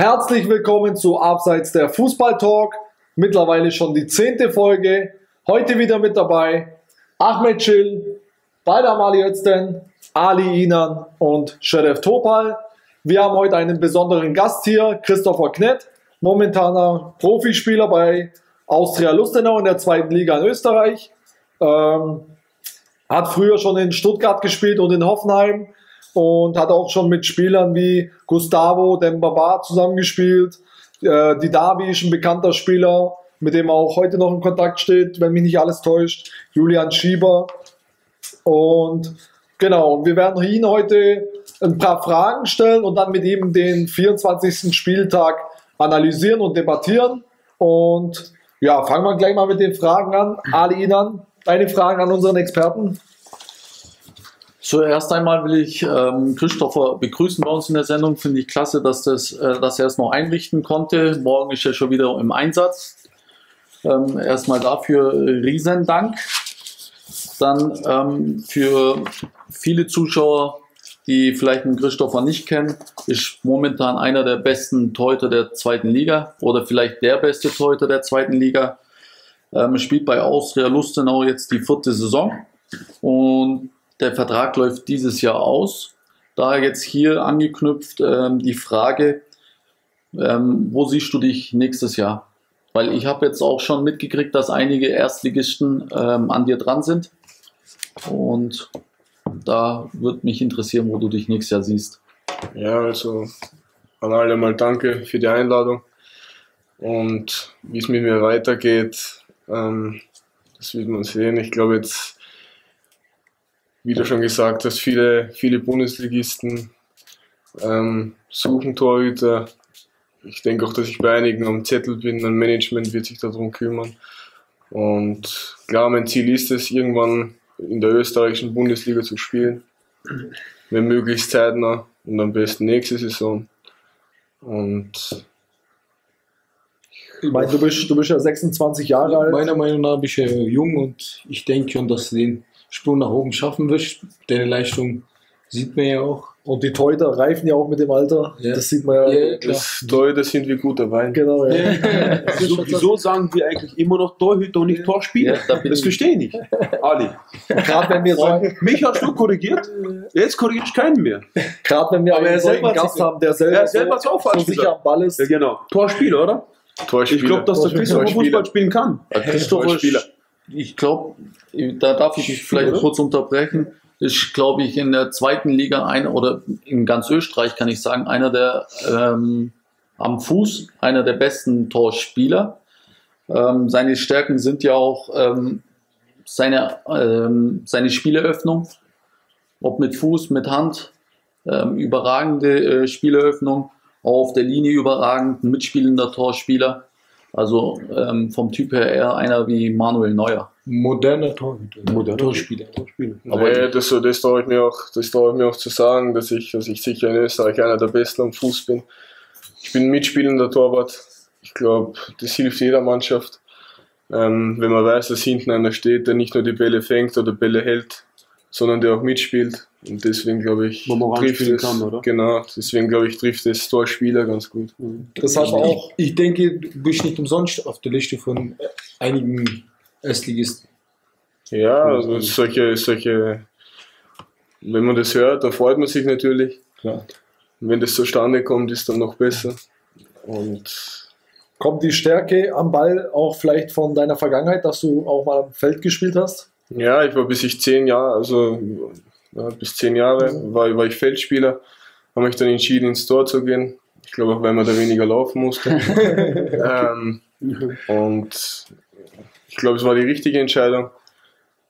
Herzlich willkommen zu Abseits der Fußball-Talk, mittlerweile schon die 10. Folge. Heute wieder mit dabei Ahmed Schill, Baldam Ali Özden, Ali Inan und Sheref Topal. Wir haben heute einen besonderen Gast hier, Christopher Knett, momentaner Profispieler bei Austria Lustenau in der 2. Liga in Österreich. Hat früher schon in Stuttgart gespielt und in Hoffenheim. Und hat auch schon mit Spielern wie Gustavo Demba Ba zusammengespielt. Didavi ist ein bekannter Spieler, mit dem er auch heute noch in Kontakt steht, wenn mich nicht alles täuscht. Julian Schieber. Und genau, wir werden ihn heute ein paar Fragen stellen und dann mit ihm den 24. Spieltag analysieren und debattieren. Und ja, fangen wir gleich mal mit den Fragen an. Ali Inan, deine Fragen an unseren Experten. Zuerst einmal will ich Christopher begrüßen bei uns in der Sendung. Finde ich klasse, dass er es noch einrichten konnte. Morgen ist er schon wieder im Einsatz. Erstmal dafür riesen Dank. Dann für viele Zuschauer, die vielleicht den Christopher nicht kennen, ist momentan einer der besten Torhüter der 2. Liga oder vielleicht der beste Torhüter der 2. Liga. Spielt bei Austria Lustenau jetzt die 4. Saison und der Vertrag läuft dieses Jahr aus. Da jetzt hier angeknüpft die Frage, wo siehst du dich nächstes Jahr? Weil ich habe jetzt auch schon mitgekriegt, dass einige Erstligisten an dir dran sind. Und da würde mich interessieren, wo du dich nächstes Jahr siehst. Ja, also an alle mal danke für die Einladung. Und wie es mit mir weitergeht, das wird man sehen. Ich glaube jetzt, wie du schon gesagt hast, viele Bundesligisten suchen Torhüter. Ich denke auch, dass ich bei einigen am Zettel bin. Ein Management wird sich darum kümmern. Und klar, mein Ziel ist es, irgendwann in der österreichischen Bundesliga zu spielen. Wenn möglichst zeitnah und am besten nächste Saison. Und ich meine, du bist ja 26 Jahre alt. Meiner Meinung nach bist du ja jung und ich denke schon, dass du den Sprung nach oben schaffen wirst. Deine Leistung sieht man ja auch. Und die Torhüter reifen ja auch mit dem Alter. Ja. Das sieht man ja. Das Torhüter sind wir gut dabei. Genau, ja. Also, wieso sagen wir eigentlich immer noch Torhüter und nicht Torspieler? Ja, das verstehe ich nicht. Ali. Gerade wenn wir sagen, mich hast du korrigiert, jetzt korrigiere ich keinen mehr. Gerade wenn wir einen Gast haben, der selber so sicher am Ball ist. Ja, genau. Torspieler, oder? Torspieler. Ich glaube, dass der Christopher Fußball spielen kann. Torspieler. Ich glaube, da darf ich dich vielleicht kurz unterbrechen, ist, glaube ich, in der 2. Liga oder in ganz Österreich kann ich sagen, einer der am Fuß, einer der besten Torspieler. Seine Stärken sind ja auch seine Spieleröffnung, ob mit Fuß, mit Hand, überragende Spieleröffnung, auch auf der Linie überragend, mitspielender Torspieler. Also vom Typ her eher einer wie Manuel Neuer. Moderner Torspieler. Aber ja, das traue ich mir auch zu sagen, dass ich sicher in Österreich einer der Besten am Fuß bin. Ich bin ein mitspielender Torwart. Ich glaube, das hilft jeder Mannschaft. Wenn man weiß, dass hinten einer steht, der nicht nur die Bälle fängt oder Bälle hält, sondern der auch mitspielt. Und deswegen glaube ich, trifft das Torspieler ganz gut. Das hat auch. Ich denke, du bist nicht umsonst auf der Liste von einigen Erstligisten. Ja, also solche, wenn man das hört, dann freut man sich natürlich. Klar. Und wenn das zustande kommt, ist dann noch besser. Und kommt die Stärke am Ball auch vielleicht von deiner Vergangenheit, dass du auch mal am Feld gespielt hast? Ja, ich war bis 10 Jahre war ich Feldspieler, habe mich dann entschieden, ins Tor zu gehen. Ich glaube auch, weil man da weniger laufen musste. Und ich glaube, es war die richtige Entscheidung.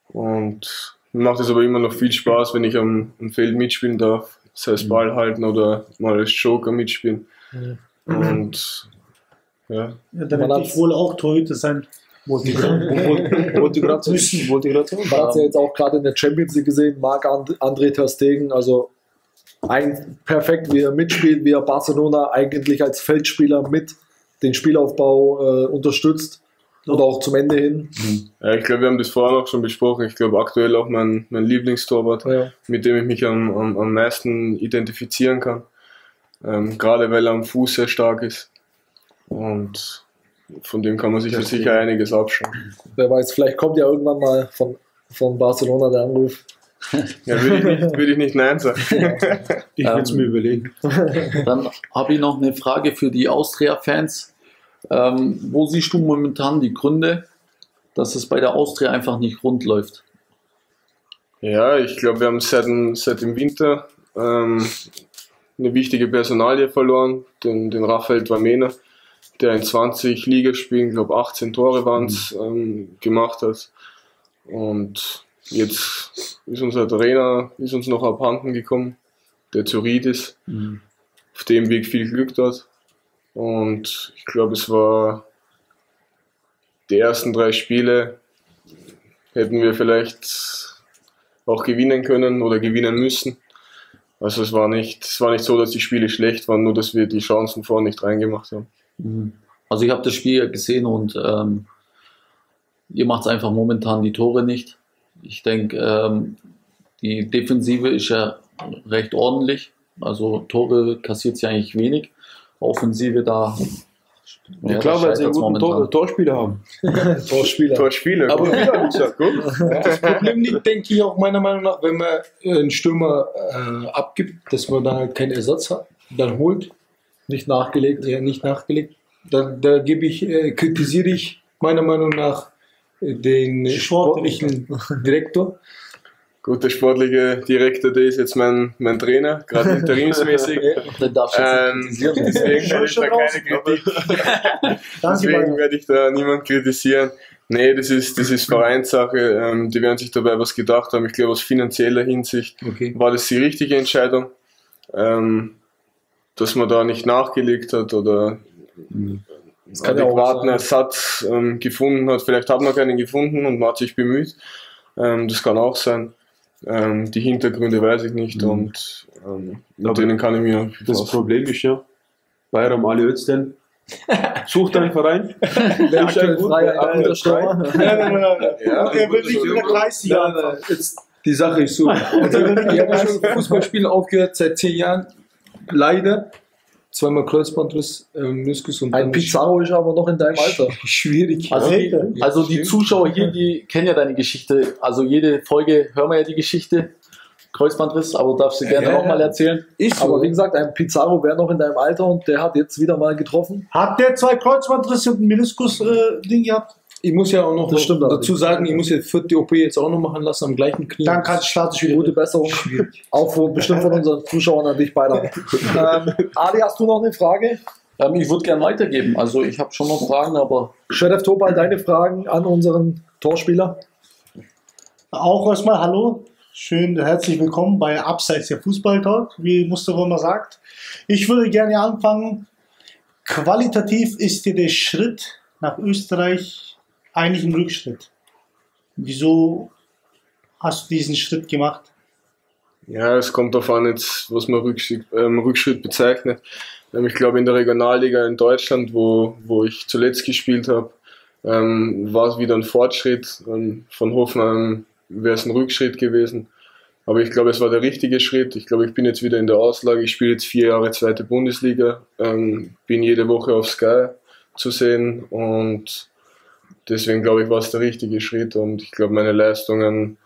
Und Macht es aber immer noch viel Spaß, wenn ich am Feld mitspielen darf, sei es Ball halten oder mal als Joker mitspielen. Ja. Und ja. Ja, da werde ich wohl auch Torhüter sein. Wollte gerade sagen. Man hat es ja jetzt auch gerade in der Champions League gesehen, Marc-André ter Stegen, also perfekt, wie er mitspielt, wie er Barcelona eigentlich als Feldspieler mit den Spielaufbau unterstützt. Oder auch zum Ende hin. Ja, ich glaube, wir haben das vorher auch schon besprochen. Ich glaube, aktuell auch mein Lieblingstorwart, ja, mit dem ich mich am meisten identifizieren kann. Gerade weil er am Fuß sehr stark ist. Und von dem kann man sich sicher einiges abschauen. Wer weiß, vielleicht kommt ja irgendwann mal von Barcelona der Anruf. Ja, würde ich nicht Nein sagen. Ich würde es mir überlegen. Dann habe ich noch eine Frage für die Austria-Fans. Wo siehst du momentan die Gründe, dass es bei der Austria einfach nicht rund läuft? Ja, ich glaube, wir haben seit dem Winter eine wichtige Personalie verloren, den Raphael Dwamena, der in 20 Ligaspielen, ich glaube 18 Tore waren es, gemacht hat. Und jetzt ist unser Trainer noch abhanden gekommen, der zu Ried ist, auf dem Weg viel Glück dort. Und ich glaube, es war die ersten 3 Spiele, hätten wir vielleicht auch gewinnen können oder gewinnen müssen. Also es war nicht so, dass die Spiele schlecht waren, nur dass wir die Chancen vorne nicht reingemacht haben. Also ich habe das Spiel ja gesehen und ihr macht einfach momentan die Tore nicht. Ich denke, die Defensive ist ja recht ordentlich. Also Tore kassiert sie eigentlich wenig. Offensive da. Ja, ich glaube, dass wir einen guten Torspieler haben. Torspieler. Aber wieder gut. Ja. Das Problem liegt, denke ich, auch meiner Meinung nach, wenn man einen Stürmer abgibt, dass man dann halt keinen Ersatz hat, dann holt. Nicht nachgelegt. Da kritisiere ich meiner Meinung nach den sportlichen Direktor. Gut, der sportliche Direktor, der ist jetzt mein Trainer, gerade interimsmäßig. Den darf ich jetzt deswegen werde ich da keine Kritik. Deswegen werde ich da niemanden kritisieren. Nee, das ist Vereinssache. Die werden sich dabei was gedacht haben. Ich glaube, aus finanzieller Hinsicht war das die richtige Entscheidung, dass man da nicht nachgelegt hat oder adäquaten Ersatz gefunden hat. Vielleicht hat man keinen gefunden und man hat sich bemüht. Das kann auch sein. Die Hintergründe weiß ich nicht und mit denen kann ich mir das fassen. Problem ist ja, Baldam Ali Özden sucht einen Verein, der ist ein guter Stürmer. Der will nicht über 30 Jahre. Die Sache ist so, ich habe schon Fußballspielen aufgehört seit 10 Jahren, leider. Zweimal Kreuzbandriss, Meniskus und ein Pizarro ist aber noch in deinem Alter. Schwierig. Also die Zuschauer hier, die kennen ja deine Geschichte. Also jede Folge hören wir ja die Geschichte. Kreuzbandriss, aber darfst du gerne auch mal erzählen. So. Aber wie gesagt, ein Pizarro wäre noch in deinem Alter und der hat jetzt wieder mal getroffen. Hat der 2 Kreuzbandrisse und ein Meniskus-Ding gehabt? Ich muss ja auch noch dazu sagen, ich muss ja 4. OP jetzt auch noch machen lassen am gleichen Knie. Dann starte ich wieder. Gute Besserung. Auch bestimmt von unseren Zuschauern an dich beide. Ali, hast du noch eine Frage? Ich würde gerne weitergeben. Also ich habe schon noch Fragen, aber... Sheref Topal, deine Fragen an unseren Torspieler? Auch erstmal hallo. Schön, herzlich willkommen bei Abseits der Fußball-Talk, wie Mustafa immer sagt. Ich würde gerne anfangen. Qualitativ ist dir der Schritt nach Österreich eigentlich ein Rückschritt. Wieso hast du diesen Schritt gemacht? Ja, es kommt darauf an, jetzt, was man Rückschritt bezeichnet. Ich glaube, in der Regionalliga in Deutschland, wo ich zuletzt gespielt habe, war es wieder ein Fortschritt. Von Hoffenheim wäre es ein Rückschritt gewesen. Aber ich glaube, es war der richtige Schritt. Ich glaube, ich bin jetzt wieder in der Auslage. Ich spiele jetzt 4 Jahre 2. Bundesliga, bin jede Woche auf Sky zu sehen und deswegen glaube ich, war es der richtige Schritt und ich glaube, meine Leistungen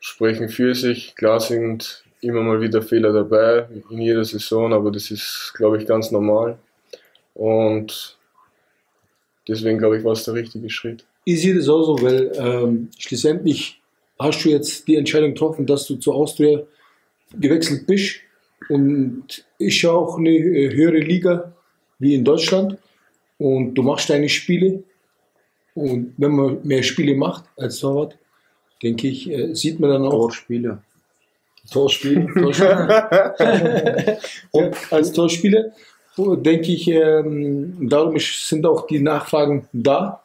sprechen für sich. Klar sind immer mal wieder Fehler dabei, in jeder Saison, aber das ist, glaube ich, ganz normal. Und deswegen glaube ich, war es der richtige Schritt. Ich sehe das auch so, weil schlussendlich hast du jetzt die Entscheidung getroffen, dass du zur Austria gewechselt bist und ist ja auch eine höhere Liga wie in Deutschland. Und du machst deine Spiele und wenn man mehr Spiele macht als Torwart, denke ich, sieht man dann auch. Torspiele. Und als Torspiele, denke ich, darum sind auch die Nachfragen da.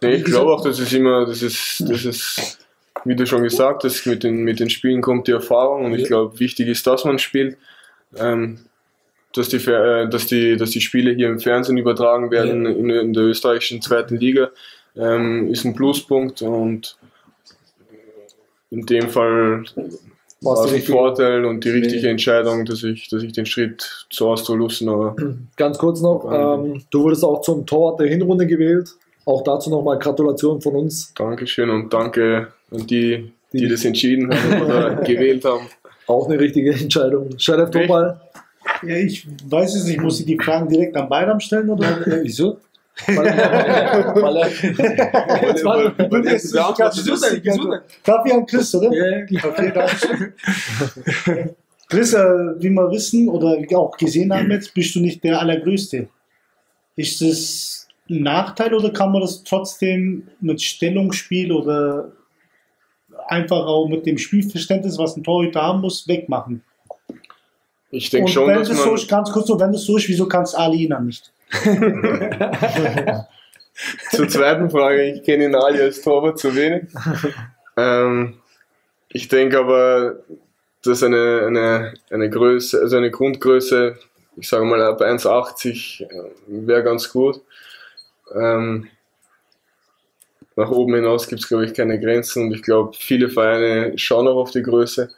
Nee, ich glaube auch, das ist, wie du schon gesagt hast, mit den Spielen kommt die Erfahrung, und ich glaube, wichtig ist, dass man spielt, dass die Spiele hier im Fernsehen übertragen werden, in der österreichischen zweiten Liga, ist ein Pluspunkt, und in dem Fall war es ein Vorteil und die richtige Entscheidung, dass ich den Schritt zu Austria Lustenau. Ganz kurz noch, du wurdest auch zum Torwart der Hinrunde gewählt. Auch dazu nochmal Gratulation von uns. Dankeschön, und danke an die das entschieden haben oder gewählt haben. Auch eine richtige Entscheidung. Sheref Topal. Ja, ich weiß es nicht, muss ich die Fragen direkt an Bayram stellen? Oder? Wieso? Kaffee an Chris, oder? Ja, klar. Chris, wie wir wissen oder auch gesehen haben jetzt, bist du nicht der Allergrößte. Ist das Nachteil, oder kann man das trotzdem mit Stellungsspiel oder einfach auch mit dem Spielverständnis, was ein Torhüter haben muss, wegmachen? Ich denke schon, dass man... So ist, ganz kurz, so, wenn das so ist, wieso kann es Ali Inan nicht? Zur zweiten Frage, ich kenne ihn Ali als Torwart zu wenig. Ich denke aber, dass eine Größe, also eine Grundgröße, ich sage mal ab 1,80 wäre ganz gut. Nach oben hinaus gibt es, glaube ich, keine Grenzen, und ich glaube, viele Vereine schauen auch auf die Größe.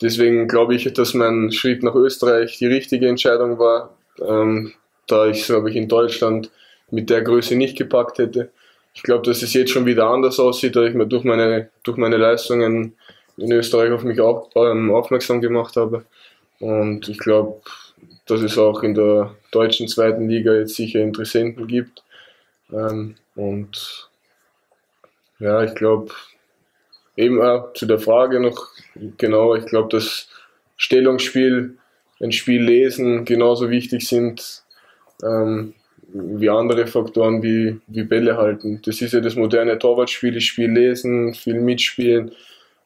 Deswegen glaube ich, dass mein Schritt nach Österreich die richtige Entscheidung war, da ich, glaube ich, in Deutschland mit der Größe nicht gepackt hätte. Ich glaube, dass es jetzt schon wieder anders aussieht, da ich mir durch meine Leistungen in Österreich auf mich aufmerksam gemacht habe. Und ich glaube, dass es auch in der deutschen zweiten Liga jetzt sicher Interessenten gibt. Und ja, ich glaube, eben zu der Frage noch, genau, ich glaube, dass Stellungsspiel, ein Spiel lesen genauso wichtig sind wie andere Faktoren wie Bälle halten. Das ist ja das moderne Torwartspiel, das Spiel lesen, viel mitspielen,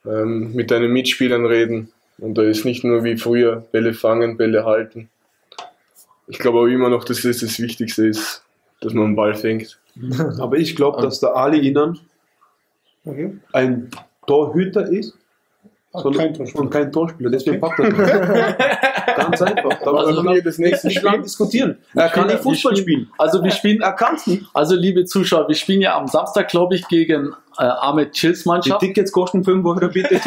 mit deinen Mitspielern reden, und da ist nicht nur wie früher Bälle fangen, Bälle halten. Ich glaube aber immer noch, dass das das Wichtigste ist, dass man einen Ball fängt. Aber ich glaube, dass der Ali Inan ein Torhüter ist und kein Torspieler. Deswegen packt er nicht. Ganz einfach. Also wir das nächste Spiel diskutieren. Er kann nicht Fußball spielen. Also wir spielen, er kann es nicht. Also liebe Zuschauer, wir spielen ja am Samstag, glaube ich, gegen Ahmed Schills Mannschaft. Die Tickets kosten 5 €, bitte.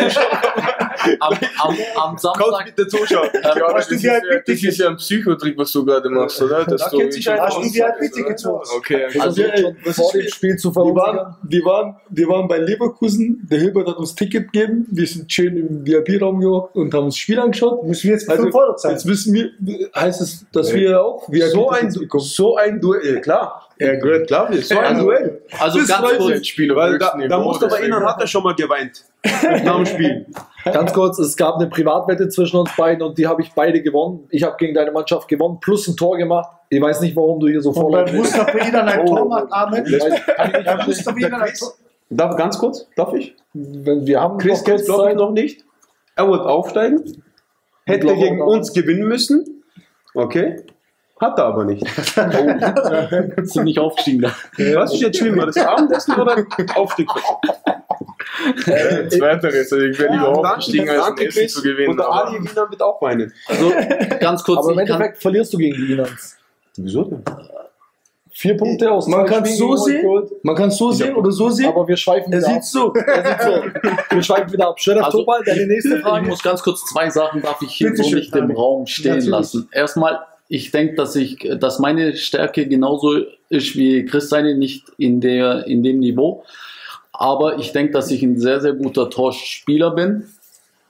Am Samstag bitte zuschauen. Das ist ja ein Psychotrick, was du gerade machst, oder? Das da kennt sich halt aus. Hast du die bitte gezogen? Okay. Also, vor dem Spiel zu verursachen. Die waren bei Leverkusen, der Hilbert hat uns Ticket gegeben, wir sind schön im VIP-Raum gehockt und haben das Spiel angeschaut. Müssen wir jetzt also 5 € zahlen? Jetzt müssen wir, heißt es, dass wir auch so ein Duell, klar. Ja, gut, glaube ich. So ein Duell. Also ganz kurz. Da musst du aber erinnern, hat er schon mal geweint. Nach dem Spiel. Ganz kurz, es gab eine Privatwette zwischen uns beiden, und die habe ich beide gewonnen. Ich habe gegen deine Mannschaft gewonnen, plus ein Tor gemacht. Ich weiß nicht, warum du hier so vorläufst. Mustafa Inan ein Tor macht, Ahmed. Ganz kurz, darf ich? Wir haben Chris Kels, glaube ich, noch nicht. Er wollte aufsteigen. Hätte gegen uns gewinnen müssen. Okay. Hat er aber nicht. Sind nicht aufgestiegen da. Was ist jetzt schlimmer, das Abendessen oder Aufstieg? Zweiteres, ich werde lieber aufgestiegen, als ein Essen zu gewinnen. Und der Ali Inan wird auch weinen. Also, ganz kurz. Aber im Endeffekt verlierst du gegen die Inans. Wieso denn? 4 Punkte aus. Man kann es so sehen, oder so sehen. Aber wir schweifen wieder ab. Er sieht so. Wir schweifen wieder ab. Sheref Topal, deine nächste Frage. Ich muss ganz kurz 2 Sachen, darf ich hier so nicht im Raum stehen lassen. Erstmal, ich denke, dass meine Stärke genauso ist wie Chris seine, nicht in dem Niveau. Aber ich denke, dass ich ein sehr, sehr guter Torspieler bin.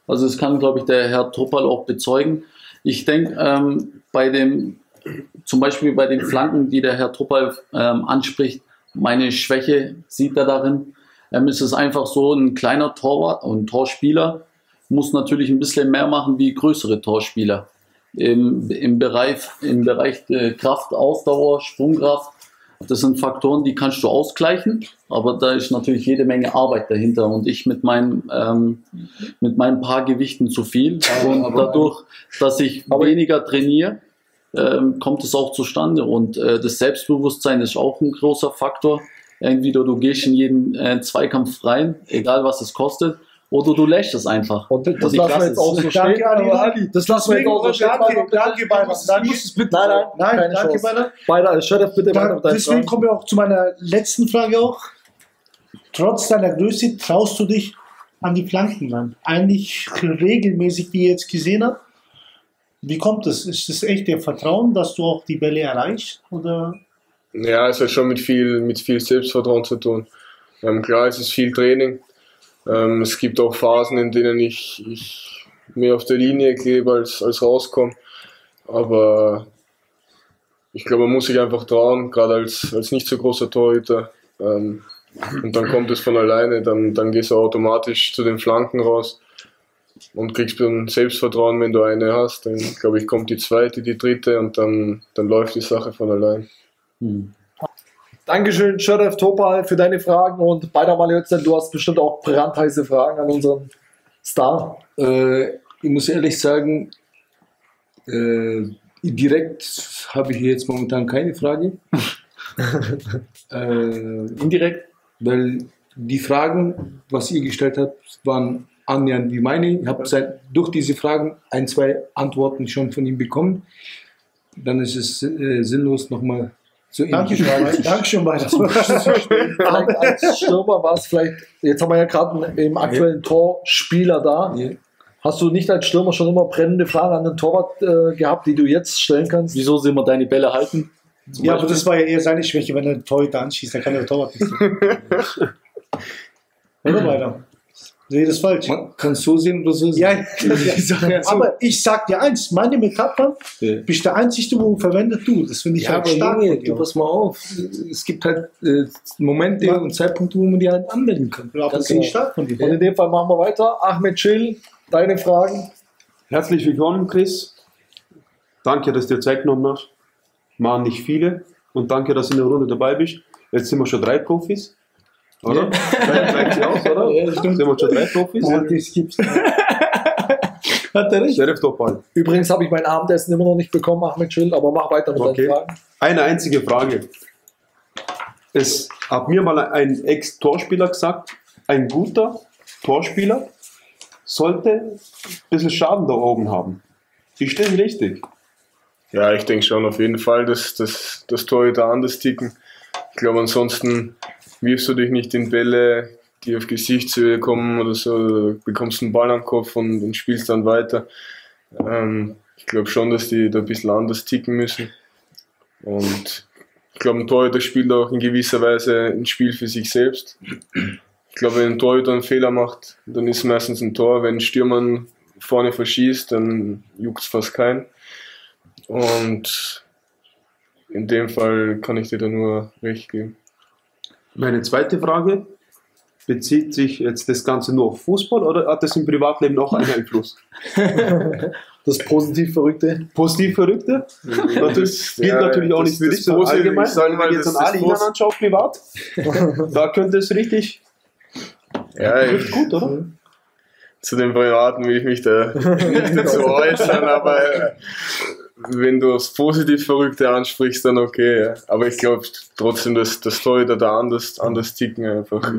Also das kann, glaube ich, der Herr Topal auch bezeugen. Ich denke, zum Beispiel bei den Flanken, die der Herr Topal anspricht, meine Schwäche sieht er darin. Es ist einfach so, ein kleiner Torwart und Torspieler muss natürlich ein bisschen mehr machen wie größere Torspieler. Im Bereich Kraft, Ausdauer, Sprungkraft, Das sind Faktoren, die kannst du ausgleichen, aber da ist natürlich jede Menge Arbeit dahinter und ich mit meinen paar Gewichten zu viel. Und dadurch, dass ich weniger trainiere, kommt es auch zustande. Und das Selbstbewusstsein ist auch ein großer Faktor. Entweder du gehst in jeden Zweikampf rein, egal was es kostet, oder du lächelst einfach. Und das lassen wir jetzt auch so stehen. Danke, Ali. Das lassen wir jetzt auch so stehen. Danke, Beider. Nein, danke, Beider. Beider, Sheref, bitte weiter auf deine Frage. Deswegen kommen wir auch zu meiner letzten Frage auch. Trotz deiner Größe traust du dich an die Flanken ran. Eigentlich regelmäßig, wie ihr jetzt gesehen habt. Wie kommt das? Ist das echt der Vertrauen, dass du auch die Bälle erreichst? Oder? Ja, es hat schon mit viel Selbstvertrauen zu tun. Klar, es ist viel Training. Es gibt auch Phasen, in denen ich mehr auf der Linie gebe als rauskomme. Aber ich glaube, man muss sich einfach trauen, gerade als nicht so großer Torhüter. Und dann kommt es von alleine, dann gehst du automatisch zu den Flanken raus und kriegst dann Selbstvertrauen, wenn du eine hast. Dann, glaube ich, kommt die zweite, die dritte und dann läuft die Sache von allein. Hm. Dankeschön, Sheref Topal, für deine Fragen und Baldam Ali Özden, du hast bestimmt auch brandheiße Fragen an unseren Star. Ich muss ehrlich sagen, direkt habe ich hier jetzt momentan keine Frage. Indirekt? Weil die Fragen, was ihr gestellt habt, waren annähernd wie meine. Ich habe durch diese Fragen ein, zwei Antworten schon von ihm bekommen. Dann ist es sinnlos, nochmal zu Dankeschön, Beider. Als Stürmer war es vielleicht, jetzt haben wir ja gerade im aktuellen Torspieler da. Ja. Hast du nicht als Stürmer schon immer brennende Fragen an den Torwart gehabt, die du jetzt stellen kannst? Wieso sind wir deine Bälle halten? Ja, aber das war ja eher seine Schwäche, wenn er den Torhüter anschießt, dann kann der Torwart nicht. Oder weiter? Nee, das ist falsch. Man kann es so sehen oder so sehen. Ja, ja. Aber ich sag dir eins, meine Metapher, bist der Einzige, wo verwendet du. Das finde ich halt stark. Junge, du pass mal auf. Es gibt halt Momente und Zeitpunkte, wo man die halt anwenden kann. Ja, das finde ich stark von dir. Und in dem Fall machen wir weiter. Ahmed Schill, deine Fragen. Herzlich willkommen, Chris. Danke, dass du dir Zeit genommen hast. Machen nicht viele. Und danke, dass du in der Runde dabei bist. Jetzt sind wir schon 3 Profis. Oder? Zeigt sie aus, oder? Ja, stimmt. Sind wir schon 3 Profis? Ja, das gibt's. Hat er recht? Sheref Topal. Übrigens habe ich mein Abendessen immer noch nicht bekommen, Ahmed Schill, aber mach weiter mit deinen Fragen. Eine einzige Frage. Es hat mir mal ein Ex-Torspieler gesagt, ein guter Torspieler sollte ein bisschen Schaden da oben haben. Die stehen richtig. Ja, ich denke schon auf jeden Fall, dass das Torhüter anders ticken. Ich glaube, ansonsten wirfst du dich nicht in Bälle, die auf Gesichtshöhe kommen oder so, bekommst einen Ball am Kopf und spielst dann weiter. Ich glaube schon, dass die da ein bisschen anders ticken müssen. Und ich glaube, ein Torhüter spielt auch in gewisser Weise ein Spiel für sich selbst. Ich glaube, wenn ein Torhüter einen Fehler macht, dann ist es meistens ein Tor. Wenn ein Stürmer vorne verschießt, dann juckt es fast keinen. Und in dem Fall kann ich dir da nur recht geben. Meine zweite Frage, bezieht sich jetzt das Ganze nur auf Fußball oder hat das im Privatleben auch einen Einfluss? Das Positiv-Verrückte? Positiv-Verrückte? Das geht natürlich auch nicht für dich, sondern allgemein. Wenn man jetzt an Ali Inan anschaut, privat, da könnte es richtig gut, oder? Zu den Privaten will ich mich da nicht dazu äußern, aber wenn du das Positiv-Verrückte ansprichst, dann okay. Ja. Aber ich glaube trotzdem, dass das Torhüter da anders ticken, einfach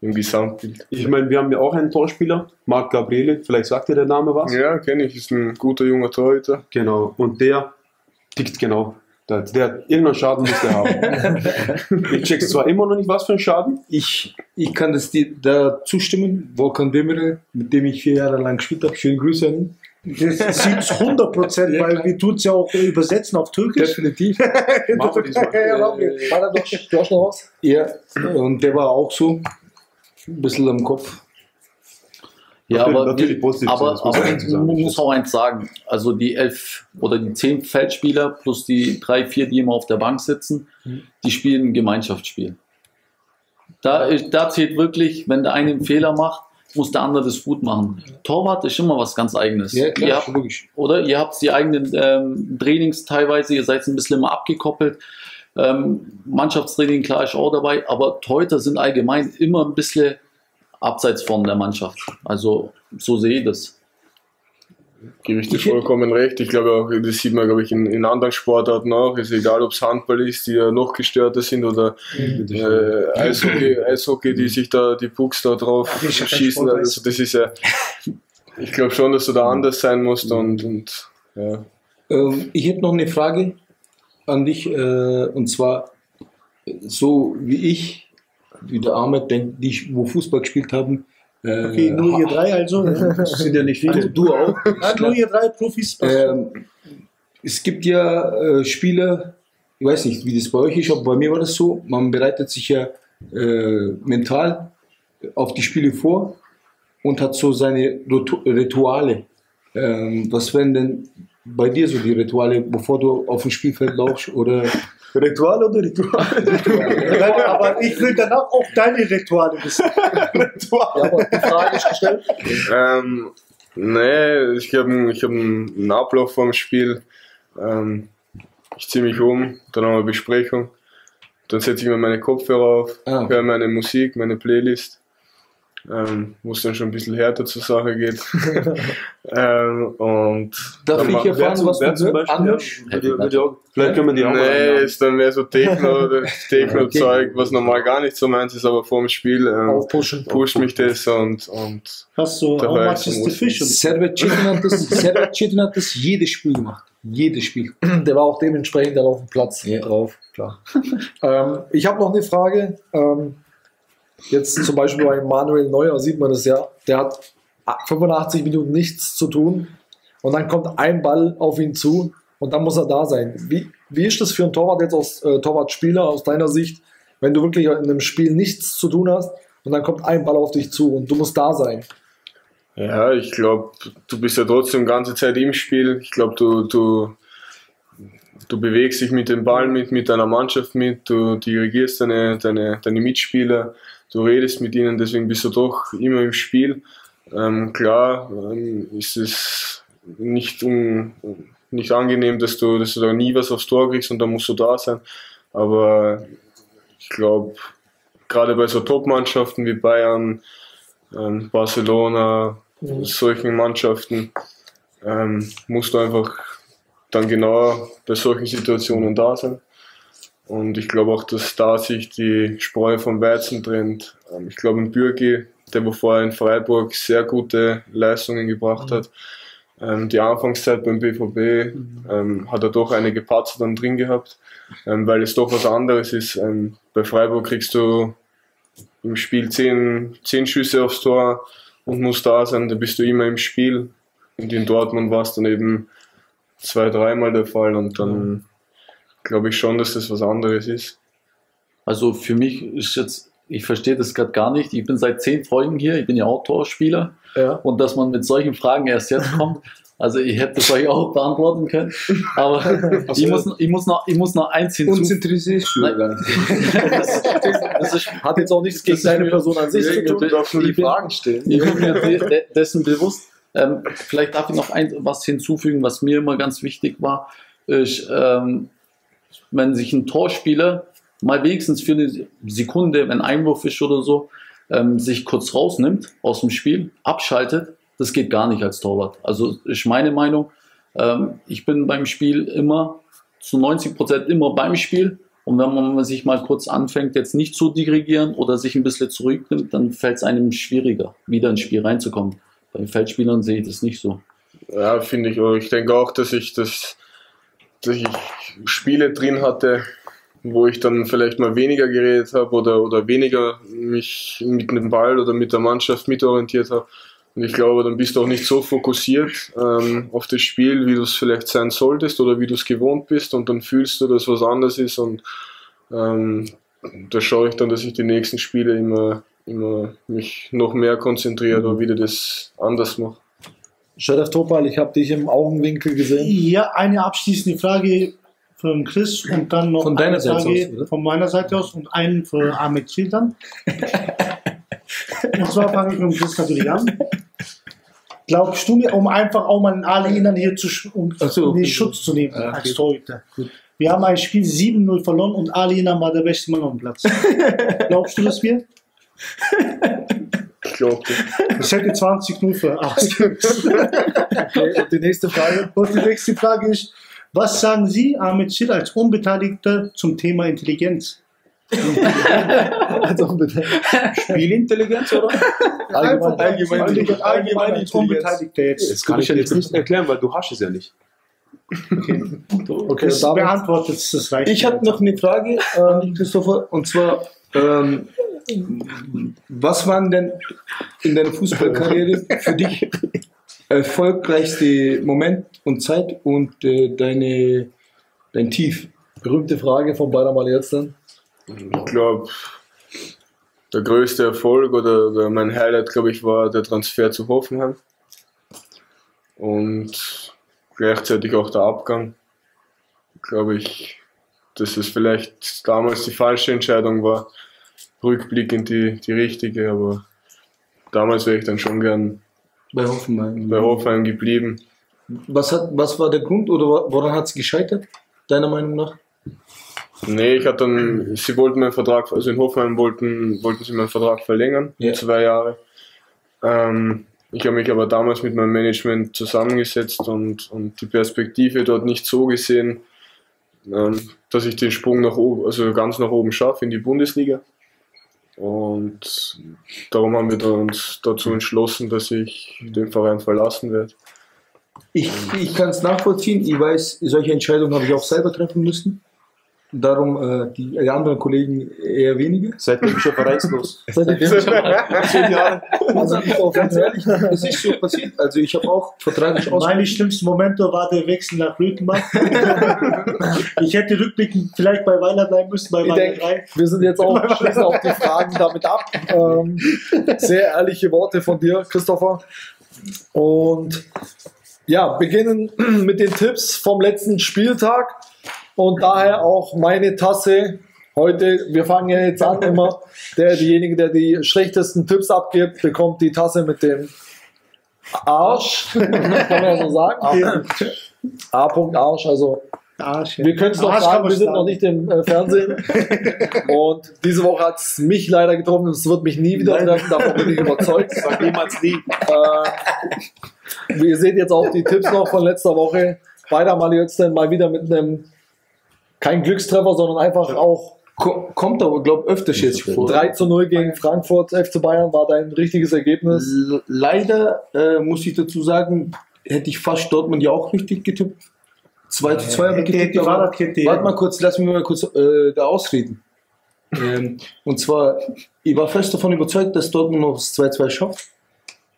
im Gesamtbild. Ich meine, wir haben ja auch einen Torspieler, Marc Gabriele, vielleicht sagt dir der Name was. Ja, kenne ich, ist ein guter junger Torhüter. Genau, und der tickt genau. Irgendeinen Schaden muss der haben. Ich check's zwar immer noch nicht, was für einen Schaden. Ich kann das da zustimmen. Volkan Demirel, mit dem ich 4 Jahre lang gespielt habe, schönen Grüße an ihn. Das sieht es 100%, weil wir tun es ja auch übersetzen auf Türkisch. Definitiv. Ja, und der war auch so ein bisschen am Kopf. Ja, aber man muss auch eins sagen, also die 11 oder die 10 Feldspieler plus die 3, 4, die immer auf der Bank sitzen, die spielen ein Gemeinschaftsspiel. Da zählt wirklich, wenn der eine einen Fehler macht, muss der andere das gut machen. Torwart ist immer was ganz Eigenes. Ja, klar, ihr habt die eigenen Trainings teilweise, ihr seid ein bisschen immer abgekoppelt. Mannschaftstraining, klar, ist auch dabei, aber Torhüter sind allgemein immer ein bisschen abseits von der Mannschaft. Also so sehe ich das. Gebe ich dir vollkommen recht. Ich glaube auch, das sieht man, glaube ich, in anderen Sportarten auch. Es ist egal, ob es Handball ist, die ja noch gestörter sind, oder Eishockey, die sich da die Pucks da drauf schießen. Also das ist ja, ich glaube schon, dass du da anders sein musst. Und ja. Ich hätte noch eine Frage an dich, und zwar so wie der Ahmed denkt, die wo Fußball gespielt haben. Okay, nur ihr drei also? Das sind ja nicht viele. Also du auch. Nur ihr drei Profis. Es gibt ja Spieler, ich weiß nicht, wie das bei euch ist, aber bei mir war das so, man bereitet sich ja mental auf die Spiele vor und hat so seine Rituale. Was wären denn bei dir so die Rituale, bevor du auf dem Spielfeld laufst? Oder Ritual oder Ritual? Ritual. Aber ich will danach auch deine Rituale wissen. Ritual. Ja, aber die Frage ist gestellt. Nee, ich hab einen Ablauf vorm Spiel. Ich ziehe mich um, dann haben wir eine Besprechung. Dann setze ich mir meine Kopfhörer auf, höre meine Musik, meine Playlist. Wo es dann schon ein bisschen härter zur Sache geht. Und darf ich erfahren, was du zum Beispiel anhörst? Vielleicht können wir die auch mal anhören. Nee, ist dann mehr so Techno-Zeug, was normal gar nicht so meins ist, aber vor dem Spiel pusht mich das. Und hast du auch Matches zu fischen? Servet Çetin hat das jedes Spiel gemacht. Jedes Spiel. Der war auch dementsprechend dann auf dem Platz drauf. Klar. Ich habe noch eine Frage. Jetzt zum Beispiel bei Manuel Neuer sieht man das ja, der hat 85 Minuten nichts zu tun und dann kommt ein Ball auf ihn zu und dann muss er da sein. Wie ist das für einen Torwart jetzt aus Torwartspieler aus deiner Sicht, wenn du wirklich in einem Spiel nichts zu tun hast und dann kommt ein Ball auf dich zu und du musst da sein? Ja, ich glaube, du bist ja trotzdem die ganze Zeit im Spiel. Ich glaube, du bewegst dich mit dem Ball mit deiner Mannschaft mit, du dirigierst deine Mitspieler. Du redest mit ihnen, deswegen bist du doch immer im Spiel. Klar ist es nicht angenehm, dass du da nie was aufs Tor kriegst und dann musst du da sein. Aber ich glaube, gerade bei so Top-Mannschaften wie Bayern, Barcelona, solchen Mannschaften, musst du einfach dann genau bei solchen Situationen da sein. Und ich glaube auch, dass da sich die Spreu vom Weizen trennt. Ich glaube, ein Bürgi, der vorher in Freiburg sehr gute Leistungen gebracht hat, die Anfangszeit beim BVB hat er doch einige Patzer dann drin gehabt, weil es doch was anderes ist. Bei Freiburg kriegst du im Spiel 10 Schüsse aufs Tor und musst da sein, da bist du immer im Spiel. Und in Dortmund war es dann eben 2-3-mal der Fall und dann glaube ich schon, dass das was anderes ist. Also für mich ist jetzt, ich verstehe das gerade gar nicht, ich bin seit 10 Folgen hier, ich bin ja auch Torspieler, ja. Und dass man mit solchen Fragen erst jetzt kommt, also ich hätte das euch auch beantworten können, aber ich muss noch eins hinzufügen. Uns interessiert das hat jetzt auch nichts gegen deine Person an sich zu tun. Die Fragen stehen. Ich bin mir dessen bewusst. Vielleicht darf ich noch was hinzufügen, was mir immer ganz wichtig war, ist, wenn sich ein Torspieler mal wenigstens für eine Sekunde, wenn Einwurf ist oder so, sich kurz rausnimmt aus dem Spiel, abschaltet, das geht gar nicht als Torwart. Also ist meine Meinung, ich bin beim Spiel immer zu 90% immer beim Spiel und wenn man sich mal kurz anfängt, jetzt nicht zu dirigieren oder sich ein bisschen zurücknimmt, dann fällt es einem schwieriger, wieder ins Spiel reinzukommen. Bei Feldspielern sehe ich das nicht so. Ja, finde ich auch. Ich denke auch, dass ich Spiele drin hatte, wo ich dann vielleicht mal weniger geredet habe oder weniger mich mit dem Ball oder mit der Mannschaft mitorientiert habe. Und ich glaube, dann bist du auch nicht so fokussiert auf das Spiel, wie du es vielleicht sein solltest oder wie du es gewohnt bist. Und dann fühlst du, dass was anders ist. Und da schaue ich dann, dass ich die nächsten Spiele immer mich noch mehr konzentriere oder wieder das anders mache. Sheref Topal, ich habe dich im Augenwinkel gesehen. Ja, eine abschließende Frage von Chris und dann noch eine Frage von meiner Seite aus und einen für Ahmed Schill dann. Und zwar fange ich mit Chris natürlich an. Glaubst du mir, um einfach auch mal einen Ali Inan hier zu um Schutz zu nehmen als Torhüter, Wir haben ein Spiel 7-0 verloren und Ali Inan war der beste Mann auf dem Platz. Glaubst du das mir? Ich glaube. Das hätte 20-0 für ausgegeben. Okay, und die nächste Frage? Und die nächste Frage ist, was sagen Sie, Ahmed Schill, als Unbeteiligter zum Thema Intelligenz? Also Spielintelligenz, oder? Allgemein Unbeteiligter jetzt. Das kann ich ja jetzt nicht erklären, weil du hast es ja nicht. Okay. Das beantwortet das reicht. Ich habe noch eine Frage, Christopher, und zwar was waren denn in deiner Fußballkarriere für dich erfolgreichste Moment und Zeit und dein Tief? Berühmte Frage von Baldam Ali Özden. Ich glaube, der größte Erfolg oder mein Highlight, glaube ich, war der Transfer zu Hoffenheim. Und gleichzeitig auch der Abgang. Glaube ich, dass es vielleicht damals die falsche Entscheidung war. Rückblickend die richtige, aber damals wäre ich dann schon gern bei Hoffenheim geblieben. Was war der Grund oder woran hat es gescheitert, deiner Meinung nach? Nee, sie wollten meinen Vertrag, also in Hoffenheim wollten sie meinen Vertrag verlängern, um 2 Jahre. Ich habe mich aber damals mit meinem Management zusammengesetzt und die Perspektive dort nicht so gesehen, dass ich den Sprung nach oben, also ganz nach oben schaffe in die Bundesliga. Und darum haben wir uns dazu entschlossen, dass ich den Verein verlassen werde. Ich kann es nachvollziehen. Ich weiß, solche Entscheidungen habe ich auch selber treffen müssen. Darum die anderen Kollegen eher weniger. Seitdem schon vereinslos. Es ist so passiert. Also ich habe auch vertraglich ausgeschlossen. Meine schlimmsten Momente war der Wechsel nach Rüttenbach. Ich hätte rückblickend vielleicht bei Weiler bleiben müssen, bei Weiler 3. Wir sind jetzt auch schließen auch die Fragen damit ab. Sehr ehrliche Worte von dir, Christopher. Und ja, beginnen mit den Tipps vom letzten Spieltag. Und daher auch meine Tasse heute. Wir fangen ja jetzt an immer. Derjenige, der die schlechtesten Tipps abgibt, bekommt die Tasse mit dem Arsch. Kann man so sagen. A-Punkt Arsch. Also Arsch, ja. Wir können es noch sagen, wir sind noch nicht im Fernsehen. Und diese Woche hat es mich leider getroffen. Es wird mich nie wieder treffen. Davon bin ich überzeugt. Sag niemals nie. Ihr seht jetzt auch die Tipps noch von letzter Woche. Baldam Ali Özden mal wieder mit einem kein Glückstreffer, sondern einfach auch kommt aber, glaube ich, öfters jetzt vor. 3-0 gegen Frankfurt, FC Bayern war dein richtiges Ergebnis. Leider muss ich dazu sagen, hätte ich fast Dortmund ja auch richtig getippt. 2-2 habe ich getippt. Warte mal kurz, lass mich mal kurz da ausreden. Und zwar, ich war fest davon überzeugt, dass Dortmund noch das 2-2 schafft.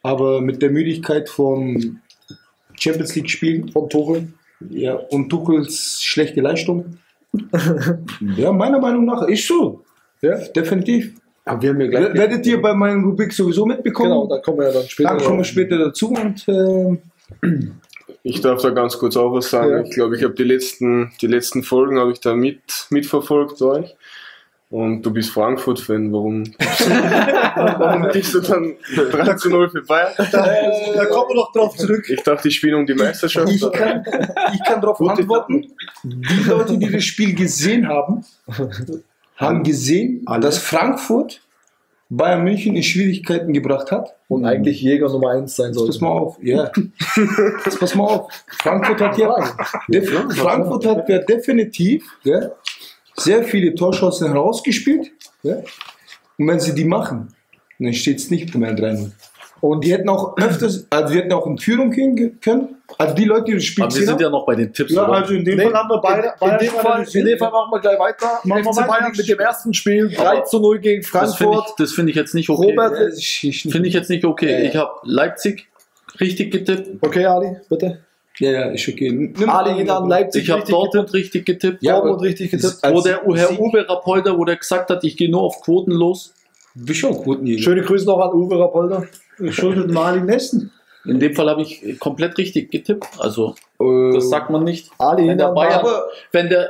Aber mit der Müdigkeit vom Champions League Spielen von Tuchel. Ja, und Tuchels schlechte Leistung. Ja, meiner Meinung nach ist so. Ja, definitiv. Aber wir haben ja gleich werdet ihr bei meinem Rubik sowieso mitbekommen. Genau, da kommen wir ja dann später. Dann kommen wir später dazu. Und, ich darf da ganz kurz auch was sagen. Ja. Ich glaube, ich habe die letzten Folgen habe ich da mitverfolgt euch. Und du bist Frankfurt-Fan, warum kriegst du dann 3-0 für Bayern? Da kommen wir noch drauf zurück. Ich dachte, die spielen um die Meisterschaft. Ich kann darauf antworten, die Leute, die das Spiel gesehen haben, haben gesehen, dass Frankfurt Bayern München in Schwierigkeiten gebracht hat. Und eigentlich Jäger Nummer 1 sein sollte. Pass mal auf, ja. Jetzt pass mal auf, Frankfurt hat ja... Frankfurt hat ja definitiv... Ja, sehr viele Torschancen herausgespielt. Ja? Und wenn sie die machen, dann steht es nicht mehr 3-0. Und die hätten auch öfters, also die hätten auch in Führung gehen können. Also die Leute, die das Spiel gesehen haben. Aber wir sind ja noch bei den Tipps. Ja, also in dem Fall haben wir beide. In dem Fall machen wir gleich weiter. FC Bayern mit dem ersten Spiel 3-0 gegen Frankfurt. Das finde ich jetzt nicht okay. Robert, finde ich jetzt nicht okay. Ich habe Leipzig richtig getippt. Okay, Ali, bitte. Ja, ist okay. Ali Inan, Leipzig. Ich habe Dortmund richtig getippt. Ja, Dortmund richtig getippt. Wo der Herr Uwe Rapolder, wo der gesagt hat, ich gehe nur auf Quoten los. Bist schon Quotenjäger. Schöne Grüße noch an Uwe Rapolder. Schuldet mal in Essen. In dem Fall habe ich komplett richtig getippt. Also, das sagt man nicht. Ali wenn der Bayern,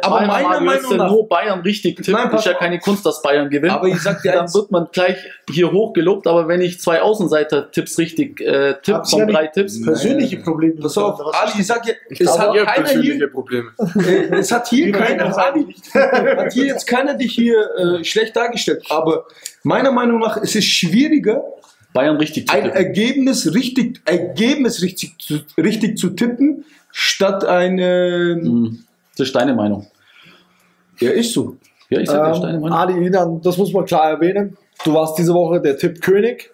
aber meiner Meinung nach nur Bayern richtig tippt, ist ja keine Kunst, dass Bayern gewinnt. Aber ich sag dir dann eins, wird man gleich hier hoch gelobt. Aber wenn ich zwei Außenseiter-Tipps richtig tippe, von drei Tipps. Persönliche Probleme. Das auch. Ali, ich sag dir, es hat keiner persönliche hier, Probleme. Es hat hier keiner, Ali, hat hier jetzt keiner dich hier schlecht dargestellt. Aber meiner Meinung nach ist es schwieriger, Bayern richtig zu tippen. Ein Ergebnis richtig zu tippen, statt eine... Das ist deine Meinung. Ja, ist so. Ja, ich sag, das ist deine Meinung. Ali Inan, das muss man klar erwähnen. Du warst diese Woche der Tippkönig.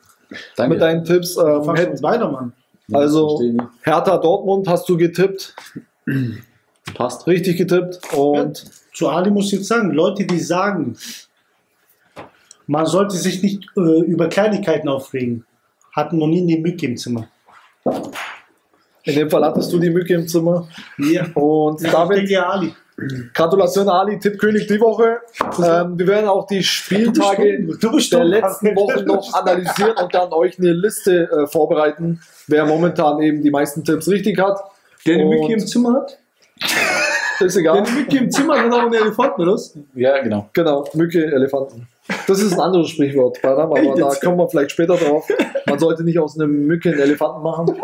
Danke. Mit deinen Tipps. Weiter, Mann. Also, Hertha Dortmund hast du getippt. Passt. Richtig getippt. Und ja, zu Ali muss ich jetzt sagen, Leute, die sagen... Man sollte sich nicht über Kleinigkeiten aufregen. Hatten noch nie eine Mücke im Zimmer. In dem Fall hattest du die Mücke im Zimmer. Ja. Und ja, damit Ali. Gratulation Ali, Tippkönig die Woche. Wir werden auch die Spieltage der letzten Woche noch analysieren und dann euch eine Liste vorbereiten, wer momentan eben die meisten Tipps richtig hat. Der eine Mücke im Zimmer hat? Ist egal. Der eine Mücke im Zimmer hat auch einen Elefanten, oder? Ja, genau. Genau, Mücke, Elefanten. Das ist ein anderes Sprichwort, aber da kommen wir vielleicht später drauf. Man sollte nicht aus einer Mücke einen Elefanten machen.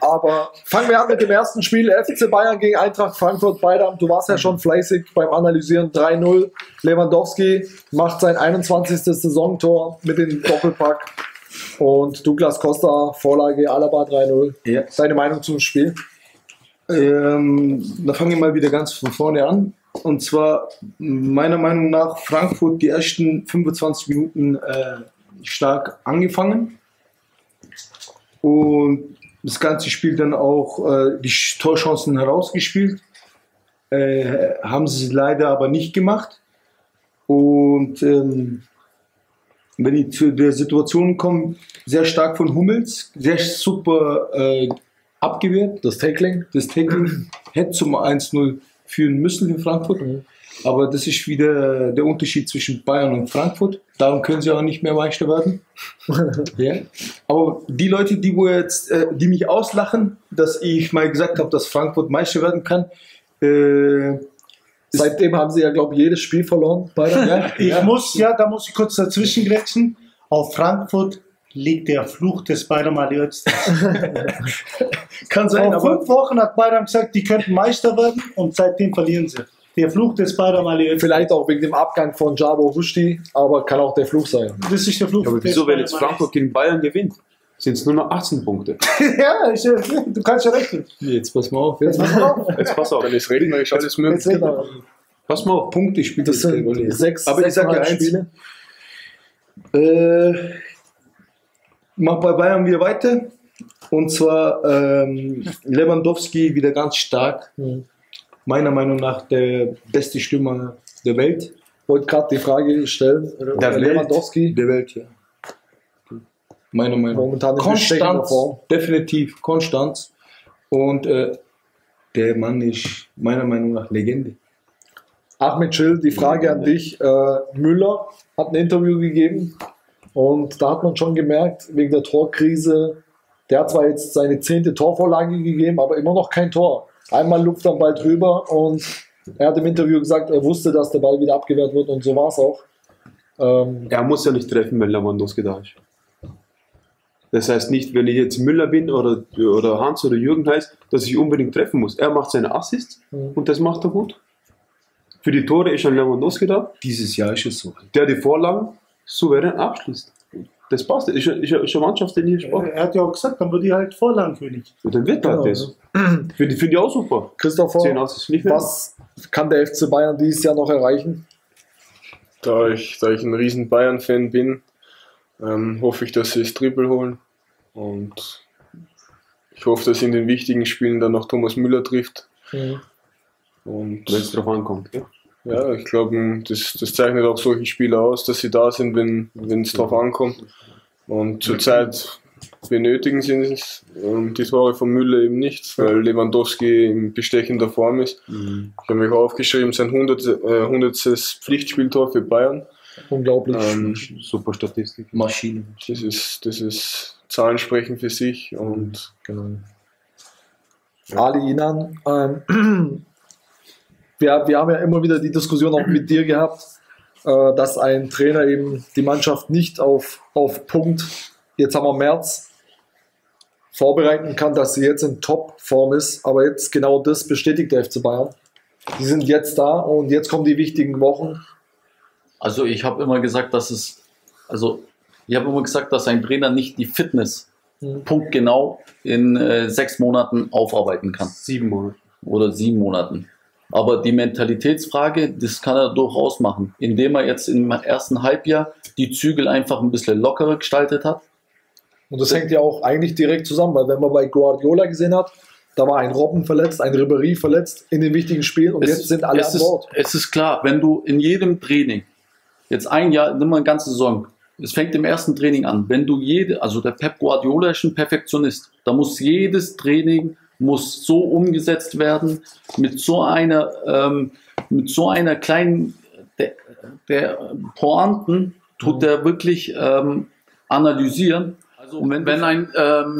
Aber fangen wir an mit dem ersten Spiel. FC Bayern gegen Eintracht Frankfurt. Baldam, du warst ja schon fleißig beim Analysieren. 3-0. Lewandowski macht sein 21. Saisontor mit dem Doppelpack. Und Douglas Costa, Vorlage Alaba 3-0. Ja. Deine Meinung zum Spiel? Da fangen wir mal wieder ganz von vorne an. Und zwar, meiner Meinung nach, Frankfurt die ersten 25 Minuten stark angefangen. Und das ganze Spiel dann auch die Torchancen herausgespielt. Haben sie leider aber nicht gemacht. Und wenn die zu der Situation kommen, sehr stark von Hummels, sehr super abgewehrt. Das Tackling hätte zum 1-0 führen müssen in Frankfurt, aber das ist wieder der Unterschied zwischen Bayern und Frankfurt. Darum können sie auch nicht mehr Meister werden. Ja. Aber die Leute, die mich auslachen, dass ich mal gesagt habe, dass Frankfurt Meister werden kann, seitdem haben sie ja, glaube ich, jedes Spiel verloren. Bayern, ja? Da muss ich kurz dazwischen grätschen. Auf Frankfurt liegt der Fluch des Baldam Ali Özden. Kann sein, aber 5 Wochen hat Baldam gesagt, die könnten Meister werden, und seitdem verlieren sie. Der Fluch des Baldam Ali Özden. Vielleicht auch wegen dem Abgang von Jabo Rushdi, aber kann auch der Fluch sein. Das ist der Fluch. Aber wieso, wenn jetzt Frankfurt gegen Bayern gewinnt, sind es nur noch 18 Punkte. Ja, du kannst ja rechnen. Jetzt pass mal auf. Jetzt pass auf. Wenn ich rede, ist alles möglich. Pass mal auf, Punkte spielt das sind 6. Aber ich sage ja eins. Mach bei Bayern wieder weiter, und zwar Lewandowski wieder ganz stark, meiner Meinung nach der beste Stürmer der Welt. Ich wollte gerade die Frage stellen, Lewandowski? Der Welt, ja. Meiner Meinung nach. Momentan Konstanz, definitiv Konstanz, und der Mann ist meiner Meinung nach Legende. Ahmed Schill, die Frage an dich, Müller hat ein Interview gegeben. Und da hat man schon gemerkt, wegen der Torkrise, der hat zwar jetzt seine 10. Torvorlage gegeben, aber immer noch kein Tor. Einmal Luft am Ball drüber, und er hat im Interview gesagt, er wusste, dass der Ball wieder abgewehrt wird, und so war es auch. Er muss ja nicht treffen, wenn Lewandowski da ist. Das heißt nicht, wenn ich jetzt Müller bin oder Hans oder Jürgen heißt, dass ich unbedingt treffen muss. Er macht seine Assists und das macht er gut. Für die Tore ist schon Lewandowski da. Dieses Jahr ist es so. Der hat die Vorlagen souverän abschließt. Das passt. Ist eine Mannschaft, die nicht Spaß. Er hat ja auch gesagt, dann wird die halt Vorlagenkönig. Und dann wird halt das. Finde ich auch super. Christopher, was kann der FC Bayern dieses Jahr noch erreichen? Da ich ein riesen Bayern-Fan bin, hoffe ich, dass sie das Triple holen. Und ich hoffe, dass in den wichtigen Spielen dann noch Thomas Müller trifft. Mhm. Und wenn es drauf ankommt. Ja. Ja, ich glaube, das zeichnet auch solche Spieler aus, dass sie da sind, wenn es drauf ankommt. Und zurzeit benötigen sie es, die Tore von Müller eben nicht, weil Lewandowski in bestechender Form ist. Ich habe mich auch aufgeschrieben, sein 100. Pflichtspieltor für Bayern. Unglaublich. Super Statistik. Maschine. Das ist Zahlen sprechen für sich und genau. Ja. Ali Inan, wir haben ja immer wieder die Diskussion auch mit dir gehabt, dass ein Trainer eben die Mannschaft nicht auf Punkt, jetzt haben wir März, vorbereiten kann, dass sie jetzt in Topform ist, aber jetzt genau das bestätigt der FC Bayern. Die sind jetzt da und jetzt kommen die wichtigen Wochen. Also ich habe immer gesagt, dass ein Trainer nicht die Fitness punktgenau in 6 Monaten aufarbeiten kann. 7 Monate. Oder 7 Monaten. Aber die Mentalitätsfrage, das kann er durchaus machen, indem er jetzt im ersten Halbjahr die Zügel einfach ein bisschen lockerer gestaltet hat. Und das hängt ja auch eigentlich direkt zusammen, weil wenn man bei Guardiola gesehen hat, da war ein Robben verletzt, ein Ribéry verletzt in den wichtigen Spielen und jetzt sind alle an Bord. Es ist klar, wenn du in jedem Training, jetzt ein Jahr, nimm mal eine ganze Saison, es fängt im ersten Training an, wenn du also der Pep Guardiola ist ein Perfektionist, da muss jedes Training muss so umgesetzt werden, mit so einer kleinen der Pointen tut der wirklich analysieren. Also, und wenn ein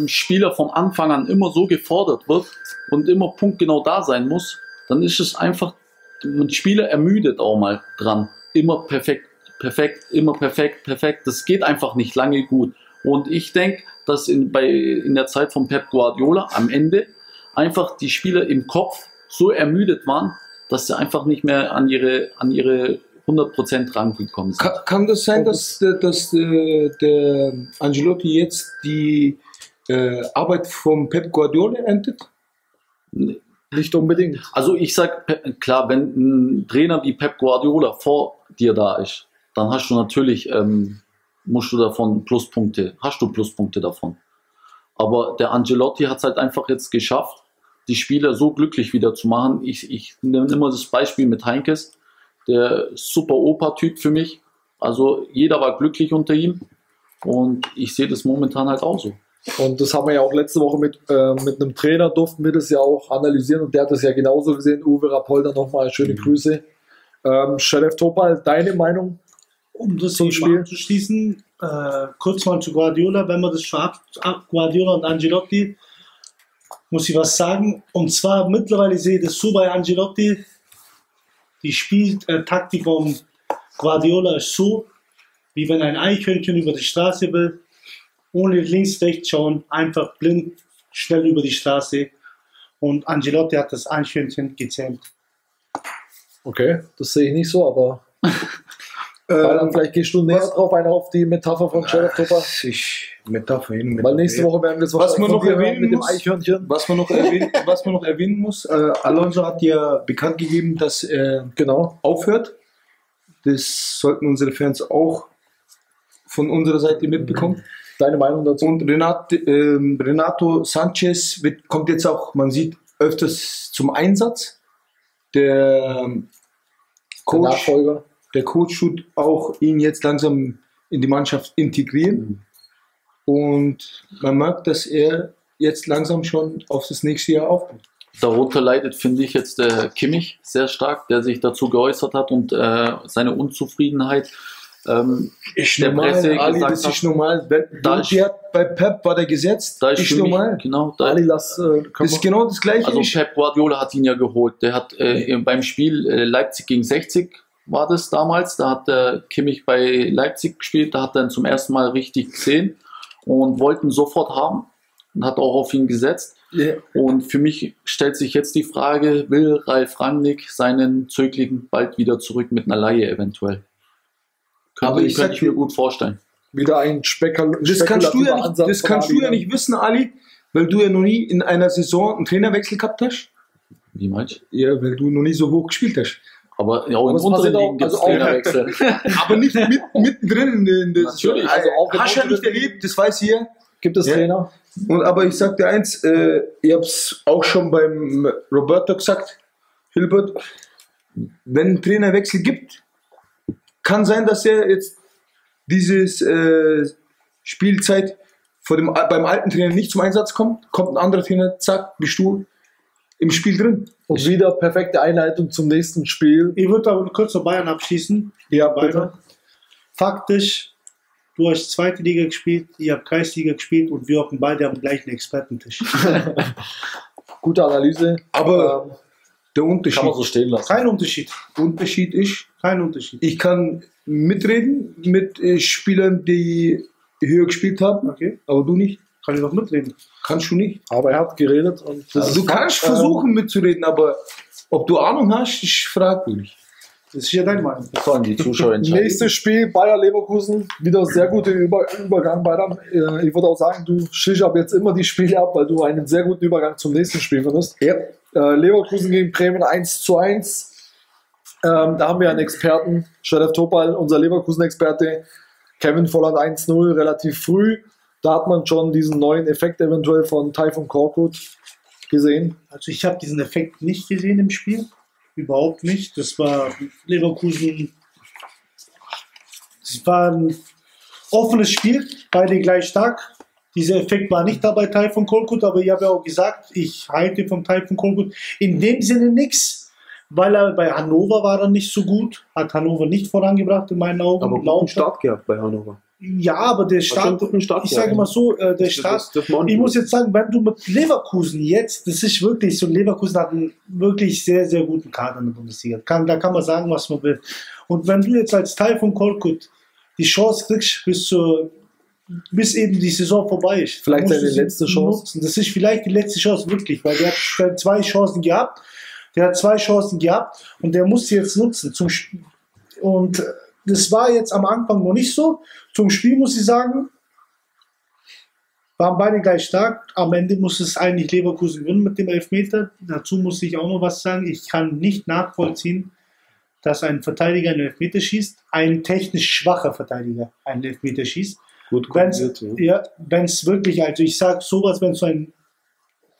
Spieler vom Anfang an immer so gefordert wird und immer punktgenau da sein muss, dann ist es einfach, ein Spieler ermüdet auch mal dran. Immer perfekt. Das geht einfach nicht lange gut. Und ich denke, dass in der Zeit von Pep Guardiola am Ende einfach die Spieler im Kopf so ermüdet waren, dass sie einfach nicht mehr an ihre 100% rangekommen sind. Kann das sein, dass der Ancelotti jetzt die Arbeit von Pep Guardiola endet? Nicht unbedingt. Also ich sage, klar, wenn ein Trainer wie Pep Guardiola vor dir da ist, dann hast du natürlich, Pluspunkte davon. Aber der Ancelotti hat es halt einfach jetzt geschafft, die Spieler so glücklich wieder zu machen. Ich nehme immer das Beispiel mit Heinkes, der super Opa-Typ für mich. Also jeder war glücklich unter ihm und ich sehe das momentan halt auch so. Und das haben wir ja auch letzte Woche mit einem Trainer, durften wir das ja auch analysieren und der hat das ja genauso gesehen. Uwe Rapolder, nochmal schöne Grüße. Sheref Topal, deine Meinung? Um das zum Spiel anzuschließen, kurz mal zu Guardiola, wenn man das schon hat, Guardiola und Ancelotti, muss ich was sagen. Und zwar mittlerweile sehe ich das so bei Ancelotti, die Spieltaktik von Guardiola ist so, wie wenn ein Eichhörnchen über die Straße will, ohne links, rechts schauen, einfach blind, schnell über die Straße. Und Ancelotti hat das Eichhörnchen gezähmt. Okay, das sehe ich nicht so, aber... vielleicht gehst du näher drauf ein auf die Metapher von Sheref Topal. Weil nächste Woche werden wir es was man noch erwähnen muss, Alonso hat ja bekannt gegeben, dass er aufhört. Das sollten unsere Fans auch von unserer Seite mitbekommen. Deine Meinung dazu? Und Renato Sanchez kommt jetzt auch, man sieht, öfters zum Einsatz. Der Nachfolger. Der Coach tut auch ihn jetzt langsam in die Mannschaft integrieren und man merkt, dass er jetzt langsam schon auf das nächste Jahr aufbaut. Darunter leidet, finde ich, jetzt der Kimmich sehr stark, der sich dazu geäußert hat und seine Unzufriedenheit bei Pep war der gesetzt. Da ist normal. Genau, das ist genau das Gleiche. Also Pep Guardiola hat ihn ja geholt. Der hat beim Spiel Leipzig gegen 60 war das damals, da hat der Kimmich bei Leipzig gespielt, da hat er ihn zum ersten Mal richtig gesehen und wollte ihn sofort haben und hat auch auf ihn gesetzt. Yeah. Und für mich stellt sich jetzt die Frage, will Ralf Rangnick seinen Zögling bald wieder zurück mit einer Laie eventuell? Könnte ich mir gut vorstellen. Wieder ein spekulativer Ansatz. Das kannst du ja nicht wissen, Ali, weil du ja noch nie in einer Saison einen Trainerwechsel gehabt hast. Wie meinst du? Ja, weil du noch nie so hoch gespielt hast. Aber ja, auch in unseren Ligen gibt es Trainerwechsel. Aber nicht mittendrin in der Saison. Also hast du ja nicht erlebt, das weiß ihr. Gibt es Trainer. Und, aber ich sag dir eins, ich habe es auch schon beim Roberto gesagt, Hilbert, wenn ein Trainerwechsel gibt, kann sein, dass er jetzt dieses Spielzeit beim alten Trainer nicht zum Einsatz kommt, kommt ein anderer Trainer, zack, bist du im Spiel drin. Und wieder perfekte Einleitung zum nächsten Spiel. Ich würde aber kurz zu Bayern abschießen. Ja, Bayern. Faktisch Du hast zweite Liga gespielt, ihr habt Kreisliga gespielt und wir hocken beide am gleichen Expertentisch. Gute Analyse. Aber der Unterschied. Kann man so stehen lassen. Kein Unterschied. Unterschied ist? Kein Unterschied. Ich kann mitreden mit Spielern, die höher gespielt haben, okay, aber du nicht. Kann ich noch mitreden? Kannst du nicht. Aber er hat geredet. Und also du kannst versuchen mitzureden, aber ob du Ahnung hast, ist fragwürdig. Das ist ja dein Meinung. Das sollen die Zuschauer entscheiden. Nächstes Spiel, Bayer Leverkusen. Wieder sehr guter Übergang, Bayern. Ich würde auch sagen, du schichst ab jetzt immer die Spiele ab, weil du einen sehr guten Übergang zum nächsten Spiel findest. Ja. Leverkusen gegen Bremen 1:1. Da haben wir einen Experten, Sheref Topal, unser Leverkusen-Experte. Kevin Volland 1:0, relativ früh. Da hat man schon diesen neuen Effekt eventuell von Tayfun Korkut gesehen. Also ich habe diesen Effekt nicht gesehen im Spiel. Überhaupt nicht. Das war Leverkusen. Das war ein offenes Spiel, beide gleich stark. Dieser Effekt war nicht dabei Tayfun Korkut, aber ich habe ja auch gesagt, ich halte von Tayfun Korkut in dem Sinne nichts, weil er bei Hannover war er nicht so gut, hat Hannover nicht vorangebracht in meinen Augen. Aber guten Start gehabt bei Hannover. Ja, aber der Start, ich sage mal so, der Start, ich muss jetzt sagen, wenn du mit Leverkusen jetzt, das ist wirklich so, Leverkusen hat einen wirklich sehr, sehr guten Kader in der Bundesliga. Da kann man sagen, was man will. Und wenn du jetzt als Tayfun Korkut die Chance kriegst, bis eben die Saison vorbei ist. Vielleicht seine letzte Chance. Nutzen. Das ist vielleicht die letzte Chance, wirklich, weil der hat zwei Chancen gehabt, und der muss sie jetzt nutzen. Und das war jetzt am Anfang noch nicht so. Zum Spiel muss ich sagen, waren beide gleich stark. Am Ende muss es eigentlich Leverkusen gewinnen mit dem Elfmeter. Dazu muss ich auch noch was sagen. Ich kann nicht nachvollziehen, dass ein Verteidiger einen Elfmeter schießt, ein technisch schwacher Verteidiger einen Elfmeter schießt. Gut kombiniert. Wenn es wirklich, also ich sage sowas, wenn so ein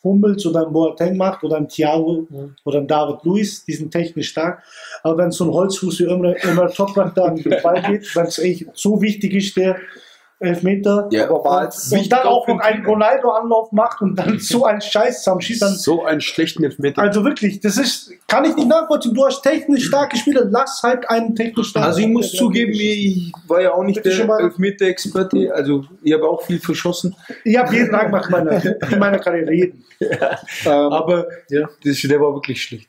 Hummels oder ein Boateng macht oder ein Thiago oder ein David Luiz, die sind technisch stark. Aber wenn so ein Holzfuß wie Ömer Toprak da an den Ball geht, wenn es echt so wichtig ist, der Elfmeter, ja, aber und dann auch noch einen Ronaldo-Anlauf macht und dann so einen Scheiß zusammenschießt. So einen schlechten Elfmeter. Also wirklich, das ist, kann ich nicht nachvollziehen. Du hast technisch starke Spieler, lass halt einen technisch starken. Also ich muss zugeben, ich war ja auch nicht der Elfmeter-Experte, also ich habe auch viel verschossen. Ich habe jeden Tag gemacht in meiner Karriere, jeden. Ja. Aber ja, der war wirklich schlecht.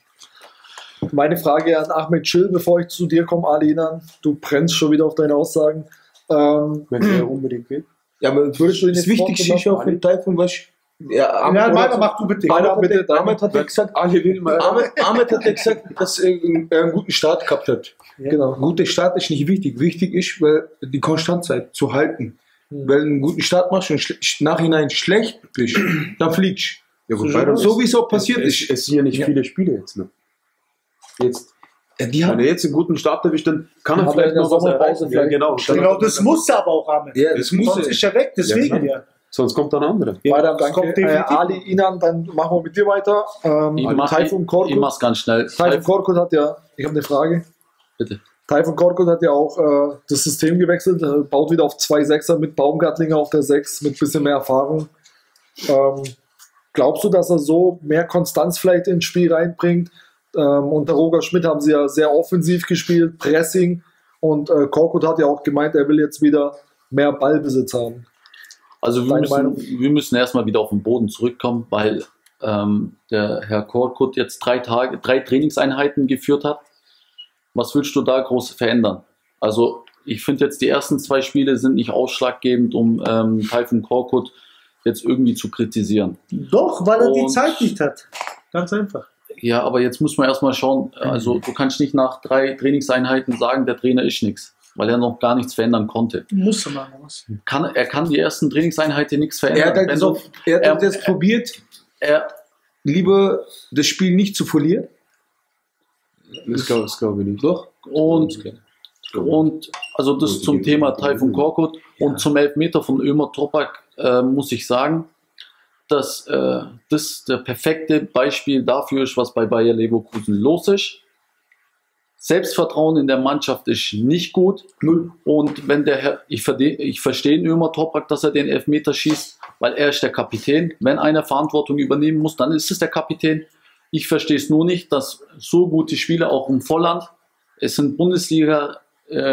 Meine Frage an Ahmed Schill, bevor ich zu dir komme, Ali Inan, du brennst schon wieder auf deine Aussagen. Wenn er unbedingt will. Ja, aber das Wichtigste ist ja auch für den Teil von was. Ja, Ahmed, mach du bitte. Ahmed hat ja gesagt, dass er einen guten Start gehabt hat. Ja. Genau. Ein guter Start ist nicht wichtig. Wichtig ist, weil die Konstanzzeit zu halten. Mhm. Wenn du einen guten Start machst und nachhinein schlecht bist, dann fliegst du. Ja, so wie es auch passiert ist. Es sind ja nicht viele Spiele jetzt. Ne? Jetzt. Ja, wenn er jetzt einen guten Start erwischt, dann kann er vielleicht noch was erreichen. Ja, genau, das muss er aber auch haben. Ja, das muss sonst ist er weg, deswegen. Ja, genau. Sonst kommt dann ein anderer. Ja, danke. Ali Inan, dann machen wir mit dir weiter. Tayfun Korkut. Ich mach's ganz schnell. Tayfun Korkut hat ja, ich habe eine Frage. Bitte. Tayfun Korkut hat ja auch das System gewechselt, baut wieder auf 2 Sechser mit Baumgartlinger auf der 6 mit ein bisschen mehr Erfahrung. Glaubst du, dass er so mehr Konstanz vielleicht ins Spiel reinbringt? Unter Roger Schmidt haben sie ja sehr offensiv gespielt, Pressing, und Korkut hat ja auch gemeint, er will jetzt wieder mehr Ballbesitz haben. Also wir müssen erstmal wieder auf den Boden zurückkommen, weil der Herr Korkut jetzt 3 Trainingseinheiten geführt hat. Was willst du da groß verändern? Also ich finde jetzt, die ersten 2 Spiele sind nicht ausschlaggebend, um Tayfun Korkut jetzt irgendwie zu kritisieren. Doch, weil er die Zeit nicht hat. Ganz einfach. Ja, aber jetzt muss man erstmal schauen, also du kannst nicht nach 3 Trainingseinheiten sagen, der Trainer ist nichts, weil er noch gar nichts verändern konnte. Muss er mal was. Er kann die ersten Trainingseinheiten nichts verändern. Er hat das probiert, lieber das Spiel nicht zu verlieren. Das glaube ich nicht. Doch. Und also das zum Thema Tayfun Korkut und zum Elfmeter von Ömer Toprak muss ich sagen, dass das der perfekte Beispiel dafür ist, was bei Bayer Leverkusen los ist. Selbstvertrauen in der Mannschaft ist nicht gut. Null. Und wenn der Herr, ich verstehe Ömer Toprak, dass er den Elfmeter schießt, weil er ist der Kapitän. Wenn einer Verantwortung übernehmen muss, dann ist es der Kapitän. Ich verstehe es nur nicht, dass so gute Spieler auch im Volland, es sind Bundesliga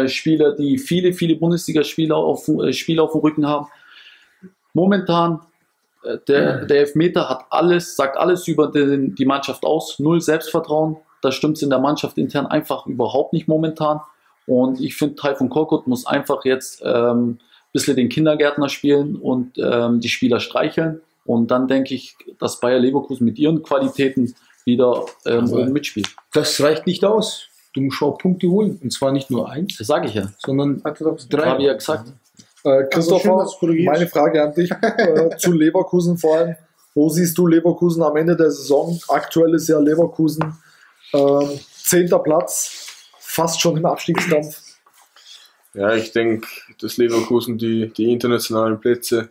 Spieler, die viele, viele Bundesliga-Spieler auf dem Rücken haben. Momentan, der Elfmeter hat alles, sagt alles über die Mannschaft aus. 0 Selbstvertrauen, da stimmt es in der Mannschaft intern einfach überhaupt nicht momentan. Und ich finde, Tayfun Korkut muss einfach jetzt ein bisschen den Kindergärtner spielen und die Spieler streicheln. Und dann denke ich, dass Bayer Leverkusen mit ihren Qualitäten wieder oben mitspielt. Das reicht nicht aus. Du musst auch Punkte holen. Und zwar nicht nur 1. Das sage ich ja. Sondern 3. Habe ich ja gesagt. Christopher, also schön, meine Frage an dich zu Leverkusen vor allem. Wo siehst du Leverkusen am Ende der Saison? Aktuell ist ja Leverkusen 10. Platz, fast schon im Abstiegskampf. Ja, ich denke, dass Leverkusen die internationalen Plätze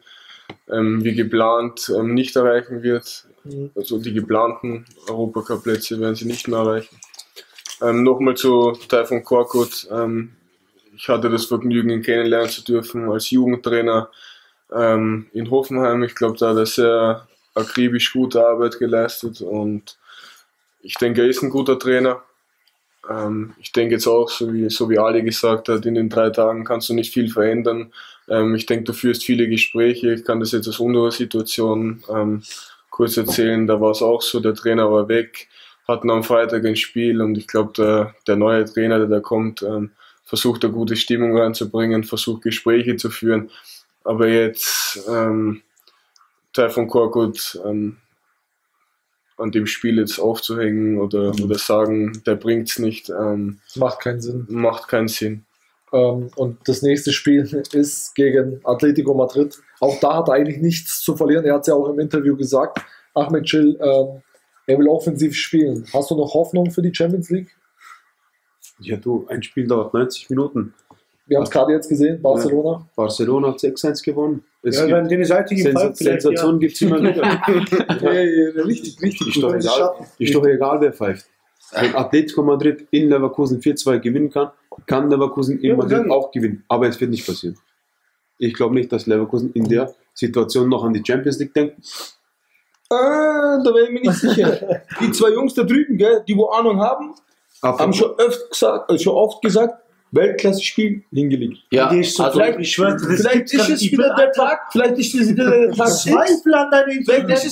wie geplant nicht erreichen wird. Also die geplanten Europacup-Plätze werden sie nicht mehr erreichen. Nochmal zu Tayfun Korkut. Ich hatte das Vergnügen, ihn kennenlernen zu dürfen als Jugendtrainer in Hoffenheim. Ich glaube, da hat er sehr akribisch gute Arbeit geleistet und ich denke, er ist ein guter Trainer. Ich denke jetzt auch, so wie Ali gesagt hat, in den 3 Tagen kannst du nicht viel verändern. Ich denke, du führst viele Gespräche. Ich kann das jetzt aus unserer Situation kurz erzählen. Da war es auch so, der Trainer war weg, hatten am Freitag ein Spiel und ich glaube, der neue Trainer, der da kommt, versucht, eine gute Stimmung reinzubringen, versucht, Gespräche zu führen. Aber jetzt Tayfun Korkut an dem Spiel jetzt aufzuhängen oder sagen, der bringt es nicht. Macht keinen Sinn. Macht keinen Sinn. Und das nächste Spiel ist gegen Atletico Madrid. Auch da hat er eigentlich nichts zu verlieren. Er hat es ja auch im Interview gesagt. Ahmed Schill, er will offensiv spielen. Hast du noch Hoffnung für die Champions League? Ja, du, ein Spiel dauert 90 Minuten. Wir haben es gerade jetzt gesehen, Barcelona. Ja, Barcelona hat 6-1 gewonnen. Sensationen gibt es immer wieder. Ja, richtig. Ist doch egal, wer pfeift. Wenn Atletico Madrid in Leverkusen 4-2 gewinnen kann Leverkusen in Madrid auch gewinnen. Aber es wird nicht passieren. Ich glaube nicht, dass Leverkusen in der Situation noch an die Champions League denkt. Da wäre ich mir nicht sicher. Die 2 Jungs da drüben, gell, die wo Ahnung haben, haben schon oft gesagt, Weltklasse-Spiel hingelegt. Ja, vielleicht ist es wieder der Tag 2, vielleicht ist es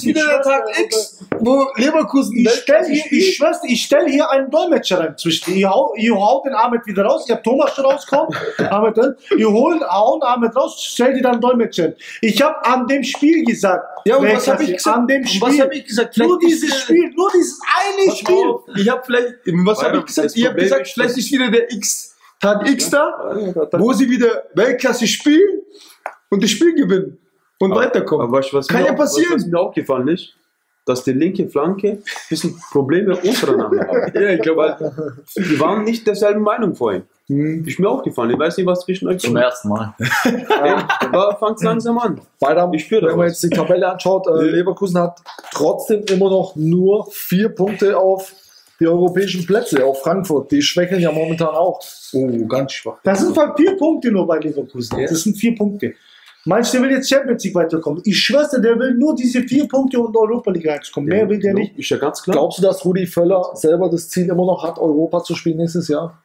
wieder der Tag X, wo Leverkusen, ich stelle hier einen Dolmetscher rein zwischen. Ihr haut den Ahmed wieder raus, ihr habt Thomas schon rausgekommen, Ahmed dann, hauen Ahmed raus, stellt ihr dann Dolmetscher. Ich habe an dem Spiel gesagt, ja, und was habe ich gesagt? Nur dieses eine Spiel. Ich habe gesagt, vielleicht ist wieder der Tag X da, wo sie wieder Weltklasse spielen und das Spiel gewinnen und weiterkommen. Aber was kann ja passieren. Was mir auch gefallen ist, dass die linke Flanke ein bisschen Probleme untereinander hat. Ja, ich glaube, die waren nicht derselben Meinung vorhin. Ist mir auch gefallen. Ich weiß nicht, was zwischen euch ist. Zum ersten Mal. Aber fangt langsam an. Wenn man jetzt die Tabelle anschaut, Leverkusen hat trotzdem immer noch nur 4 Punkte auf die europäischen Plätze, auch Frankfurt, die schwächeln ja momentan auch. Oh, ganz schwach. Das sind halt 4 Punkte nur bei Leverkusen. Das sind 4 Punkte. Meinst du, der will jetzt Champions League weiterkommen? Ich schwör's dir, der will nur diese 4 Punkte und Europa League reinkommen. Mehr will der nicht. Ist ja ganz klar. Glaubst du, dass Rudi Völler selber das Ziel immer noch hat, Europa zu spielen nächstes Jahr?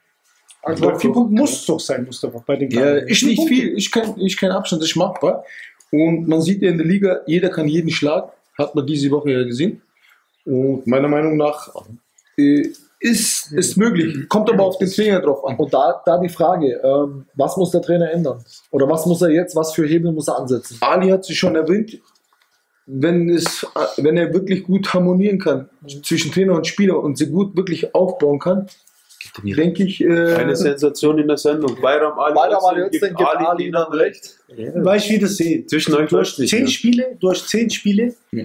Also bei 4 Punkten muss es doch sein, Mustafa. Bei den ist nicht Punkte. Viel. Ist kein Abstand, das ist machbar. Und man sieht ja in der Liga, jeder kann jeden schlagen. Hat man diese Woche ja gesehen. Und meiner Meinung nach ist möglich, kommt aber auf den Trainer drauf an. Und da die Frage, was muss der Trainer ändern? Oder was für Hebel muss er ansetzen? Ali hat sich schon erwähnt, wenn er wirklich gut harmonieren kann zwischen Trainer und Spieler und sie gut wirklich aufbauen kann, denke ich... Eine Sensation in der Sendung. Bayram Ali Özden gibt Ali Inan recht. Weißt du, wie das sehe? Durch 10 Spiele... Ja.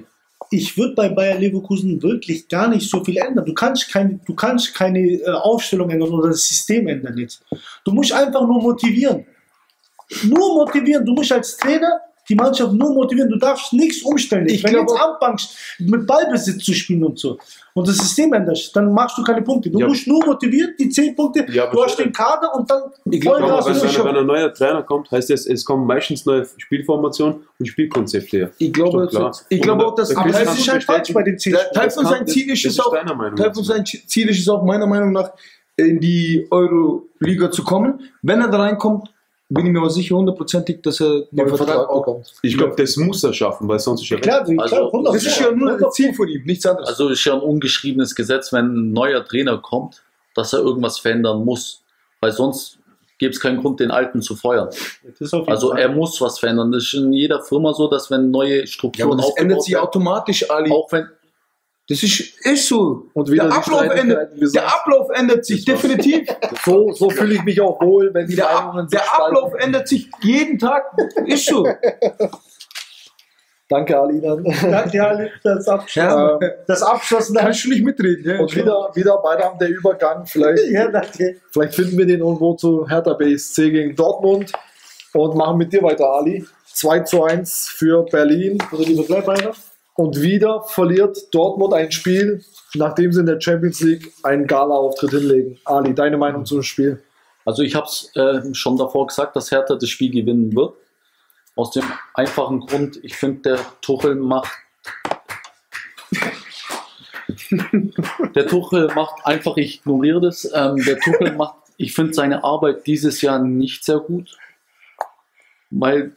Ich würde bei Bayer Leverkusen wirklich gar nicht so viel ändern. Du kannst keine Aufstellung ändern oder das System ändern jetzt. Du musst einfach nur motivieren. Nur motivieren. Du musst als Trainer die Mannschaft nur motivieren. Du darfst nichts umstellen. Wenn du jetzt anfängst, mit Ballbesitz zu spielen und so und das System änderst, dann machst du keine Punkte. Du musst nur motivieren, die 10 Punkte, du hast den Kader und dann... Ich glaube, wenn ein neuer Trainer kommt, heißt es kommen meistens neue Spielformationen und Spielkonzepte her. Ich glaube auch, dass... Aber das ist halt falsch bei den 10 Spielen. Teil von seinem Ziel ist es auch meiner Meinung nach, in die Euroliga zu kommen. Wenn er da reinkommt, bin ich mir aber sicher, hundertprozentig, dass er den Vertrag bekommt. Ich glaube, das muss er schaffen, weil sonst ist er klar, also, das ist ja nur ein Ziel von ihm, nichts anderes. Also ist ja ein ungeschriebenes Gesetz, wenn ein neuer Trainer kommt, dass er irgendwas verändern muss, weil sonst gäbe es keinen Grund, den Alten zu feuern. Also er muss was verändern. Das ist in jeder Firma so, dass wenn neue Strukturen aufgebaut werden. Das ändert sich automatisch, Ali. Auch wenn das ist so. Und der Ablauf ändert sich definitiv. So fühle ich mich auch wohl, wenn die Meinungen so spalten. Der Ablauf ändert sich jeden Tag. Ist so. Danke, Ali Inan. Danke, Ali. Das Abschlossen. Da kannst du nicht mitreden. Ja? Und wieder beinahe der Übergang. Vielleicht, ja, danke. Vielleicht finden wir den irgendwo zu Hertha BSC gegen Dortmund und machen mit dir weiter, Ali. 2:1 für Berlin. Oder lieber gleich weiter. Und wieder verliert Dortmund ein Spiel, nachdem sie in der Champions League einen Gala-Auftritt hinlegen. Ali, deine Meinung zum Spiel? Also ich habe es schon davor gesagt, dass Hertha das Spiel gewinnen wird. Aus dem einfachen Grund, ich finde, der Tuchel macht, ich finde seine Arbeit dieses Jahr nicht sehr gut, weil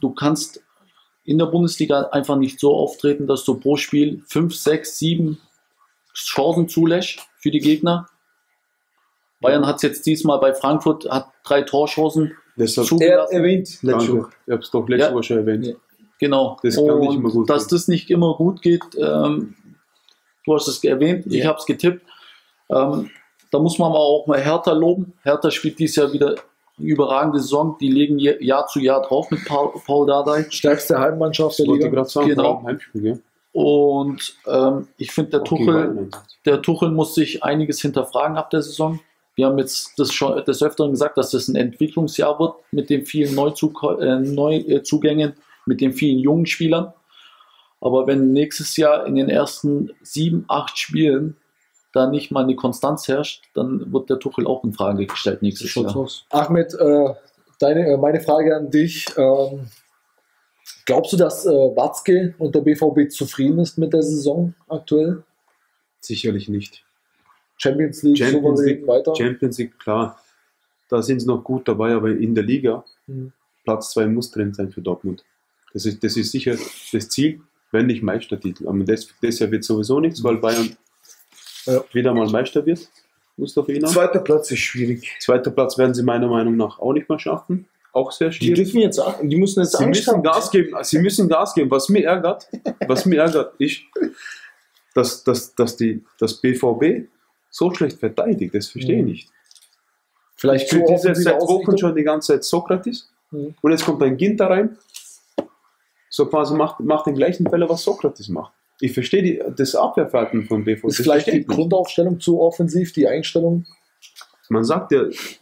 du kannst in der Bundesliga einfach nicht so auftreten, dass du pro Spiel 5, 6, 7 Chancen zulässt für die Gegner. Bayern hat es jetzt diesmal bei Frankfurt, hat 3 Torchancen zugelassen. Er erwähnt letzte Woche. Ich habe es doch letzte Woche schon erwähnt. Genau. Das kann nicht immer gut dass das nicht immer gut geht, du hast es erwähnt, ich habe es getippt. Da muss man aber auch mal Hertha loben. Hertha spielt dieses Jahr wieder überragende Saison, die legen Jahr zu Jahr drauf mit Paul Dardai. Stärkste Heimmannschaft der Liga. Genau. Und ich finde, der Tuchel muss sich einiges hinterfragen ab der Saison. Wir haben jetzt das schon des Öfteren gesagt, dass das ein Entwicklungsjahr wird mit den vielen Neuzugängen, mit den vielen jungen Spielern. Aber wenn nächstes Jahr in den ersten 7, 8 Spielen da nicht mal eine Konstanz herrscht, dann wird der Tuchel auch in Frage gestellt nächstes Jahr. Ahmed, meine Frage an dich. Glaubst du, dass Watzke und der BVB zufrieden ist mit der Saison aktuell? Sicherlich nicht. Champions League weiter? Champions League, klar. Da sind sie noch gut dabei, aber in der Liga Platz 2 muss drin sein für Dortmund. Das ist sicher das Ziel, wenn nicht Meistertitel. Aber das Jahr wird sowieso nichts, weil Bayern wieder mal Meister wird. Mustafa Inan. Zweiter Platz ist schwierig. Zweiter Platz werden sie meiner Meinung nach auch nicht mehr schaffen. Auch sehr schwierig. Die müssen Gas geben. Was mir ärgert, ist, dass BVB so schlecht verteidigt. Das verstehe ich nicht. Vielleicht für diese seit Wochen schon die ganze Zeit Sokrates. Und jetzt kommt ein Ginter rein. So quasi macht den gleichen Fehler, was Sokrates macht. Ich verstehe das Abwehrverhalten von BVB. Ist vielleicht die Grundaufstellung zu offensiv, die Einstellung? Man sagt ja, ich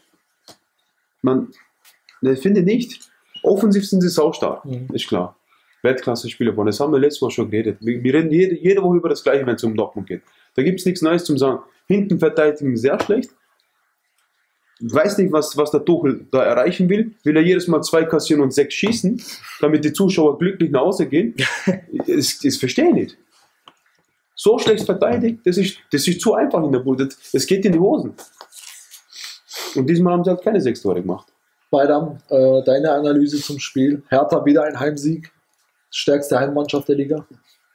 finde nicht. Offensiv sind sie saustark, ist klar. Weltklasse-Spieler wollen. Das haben wir letztes Mal schon geredet. Wir reden jede Woche über das Gleiche, wenn es um Dortmund geht. Da gibt es nichts Neues zum Sagen. Hinten verteidigen sehr schlecht. Ich weiß nicht, was der Tuchel da erreichen will. Will er jedes Mal 2 kassieren und 6 schießen, damit die Zuschauer glücklich nach Hause gehen? Das verstehe ich nicht. So schlecht verteidigt, das ist zu einfach in der Bude. Es geht in die Hosen. Und diesmal haben sie halt keine 6 Tore gemacht. Beidam, deine Analyse zum Spiel. Hertha wieder ein Heimsieg. Stärkste Heimmannschaft der Liga.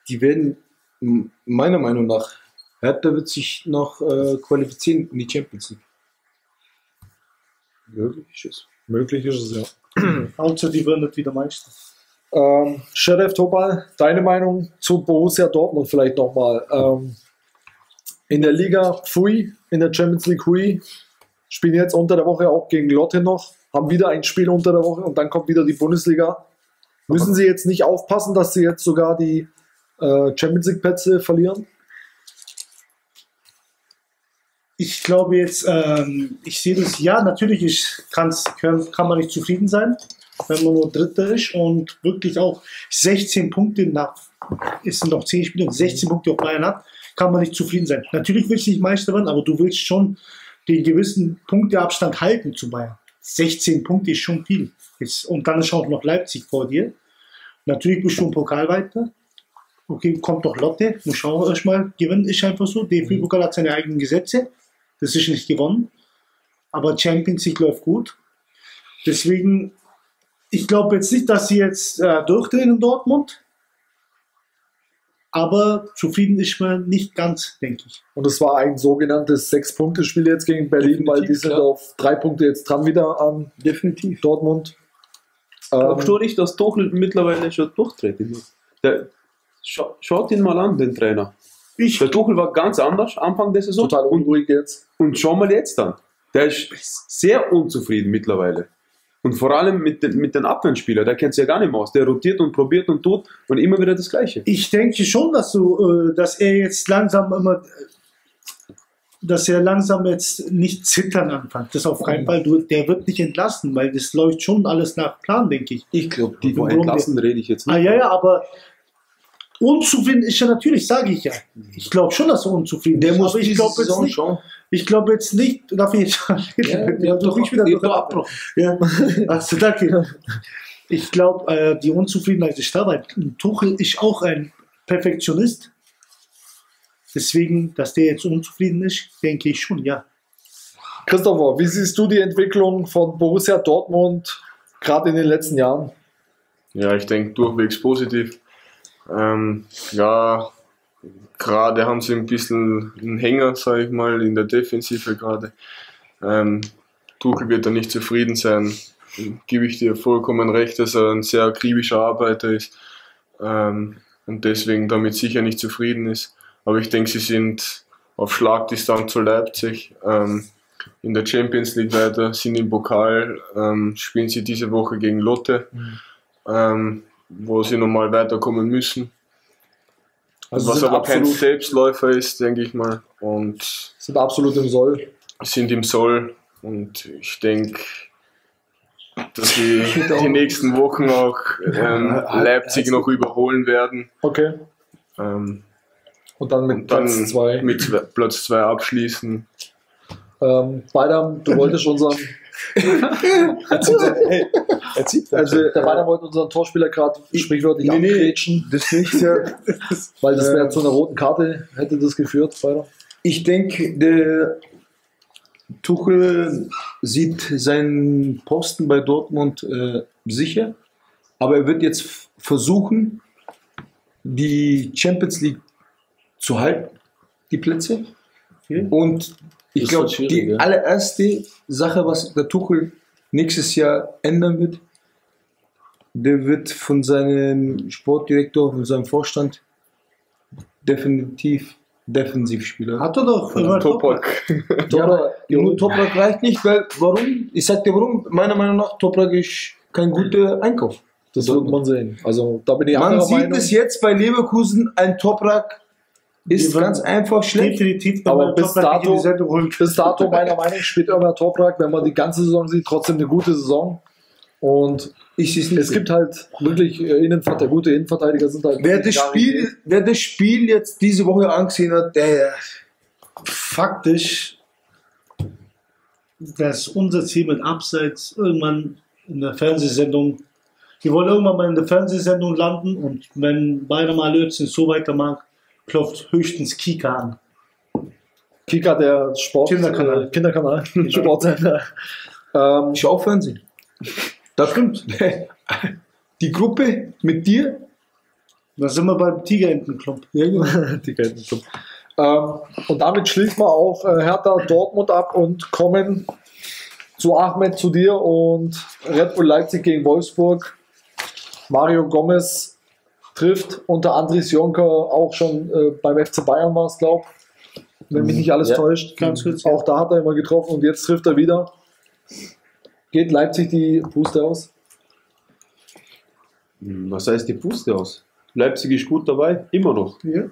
Die werden, meiner Meinung nach, Hertha wird sich noch qualifizieren in die Champions League. Möglich ist es, ja. Außer die werden nicht wieder Meister. Sheref Topal, deine Meinung zu Borussia Dortmund vielleicht nochmal. In der Liga Pfui, in der Champions League Hui, spielen jetzt unter der Woche auch gegen Lotte noch, haben wieder ein Spiel unter der Woche und dann kommt wieder die Bundesliga. Müssen sie jetzt nicht aufpassen, dass sie jetzt sogar die Champions League Plätze verlieren? Ich glaube jetzt, ich sehe das, ja, natürlich kann man nicht zufrieden sein, wenn man nur Dritter ist und wirklich auch 16 Punkte nach, es sind noch 10 Spiele, 16 Punkte auf Bayern hat, kann man nicht zufrieden sein. Natürlich willst du nicht Meister werden, aber du willst schon den gewissen Punkteabstand halten zu Bayern. 16 Punkte ist schon viel. Und dann ist auch noch Leipzig vor dir. Natürlich bist du im Pokal weiter. Okay, kommt doch Lotte, muss schauen erstmal, gewinnen ist einfach so. DFB-Pokal hat seine eigenen Gesetze. Das ist nicht gewonnen. Aber Champions League läuft gut. Deswegen, ich glaube jetzt nicht, dass sie jetzt durchdrehen in Dortmund. Aber zufrieden ist man nicht ganz, denke ich. Und es war ein sogenanntes 6-Punkte-Spiel jetzt gegen Berlin, weil die sind auf 3 Punkte jetzt dran wieder an definitiv Dortmund. Glaubst du nicht, dass Tuchel mittlerweile schon durchtreten wird? Schaut ihn mal an, den Trainer. Der Tuchel war ganz anders Anfang der Saison. Total unruhig jetzt. Und schau mal jetzt an. Der ist sehr unzufrieden mittlerweile. Und vor allem mit den Abwehrspielern, da kennt es ja gar nicht mehr aus. Der rotiert und probiert und tut und immer wieder das Gleiche. Ich denke schon, dass er jetzt langsam jetzt nicht zittern anfängt. Das auf keinen Fall. Der wird nicht entlassen, weil das läuft schon alles nach Plan, denke ich. Ich glaube, die von entlassen rede ich jetzt nicht. Ja, aber unzufrieden ist er natürlich, sage ich ja. Ich glaube schon, dass er unzufrieden ist. Aber ich glaube jetzt nicht. Ich glaube jetzt nicht, darf ich jetzt abbrochen. Ich glaube, die Unzufriedenheit ist da, weil Tuchel ist auch ein Perfektionist. Deswegen, dass der jetzt unzufrieden ist, denke ich schon, ja. Christopher, wie siehst du die Entwicklung von Borussia Dortmund gerade in den letzten Jahren? Ja, ich denke durchwegs positiv. Gerade haben sie ein bisschen einen Hänger, sage ich mal, in der Defensive gerade. Tuchel wird da nicht zufrieden sein, gebe ich dir vollkommen recht, dass er ein sehr akribischer Arbeiter ist und deswegen damit sicher nicht zufrieden ist. Aber ich denke, sie sind auf Schlagdistanz zu Leipzig, in der Champions League weiter, sind im Pokal, spielen sie diese Woche gegen Lotte, wo sie nochmal weiterkommen müssen. Also was aber kein Selbstläufer ist, denke ich mal. Und sind absolut im Soll. Sind im Soll. Und ich denke, dass sie die nächsten Wochen auch Leipzig noch überholen werden. Okay. Und dann mit Platz 2. Mit Platz 2 abschließen. Baldam, du wolltest unseren... Baldam wollte unseren Torspieler gerade sprichwörtlich abgrätschen. Das nicht, ja. Weil das wäre zu einer roten Karte, hätte das geführt, Baldam. Ich denke, der Tuchel sieht seinen Posten bei Dortmund sicher, aber er wird jetzt versuchen, die Champions League zu halten, die Plätze. Okay. Und ich glaube, die allererste Sache, was der Tuchel nächstes Jahr ändern wird, der wird von seinem Sportdirektor, von seinem Vorstand definitiv Defensivspieler. Hat er doch. Ömer Toprak. Nur Toprak reicht nicht, weil warum? Ich sag dir warum. Meiner Meinung nach Toprak ist kein guter Einkauf. Das wird man sehen. Also da bin ich anderer Meinung. Man sieht es jetzt bei Leverkusen, ein Toprak ist ganz einfach schlecht. Definitiv, aber bis dato meiner Meinung spielt Ömer Toprak, wenn man die ganze Saison sieht, trotzdem eine gute Saison. Und ich sehe es nicht. Es gibt halt wirklich gute Innenverteidiger sind halt. Wer das Spiel jetzt diese Woche angesehen hat, der faktisch, dass unser Ziel mit Abseits irgendwann in der Fernsehsendung, die wollen irgendwann mal in der Fernsehsendung landen und wenn Baldam Ali Özden so weitermacht, klopft höchstens Kika an. Kika, der Sport Kinderkanal. Sportsender. Ich auch Fernsehen. Das stimmt. Die Gruppe mit dir. Da sind wir beim Tigerentenclub. Tigerentenclub. Und damit schließen wir auch Hertha Dortmund ab und kommen zu Ahmed, zu dir und Red Bull Leipzig gegen Wolfsburg. Mario Gomez trifft unter Andries Jonker, auch schon beim FC Bayern war es, glaube ich, wenn mich nicht alles täuscht. Auch da hat er immer getroffen und jetzt trifft er wieder. Geht Leipzig die Puste aus? Was heißt die Puste aus? Leipzig ist gut dabei, immer noch. Ja.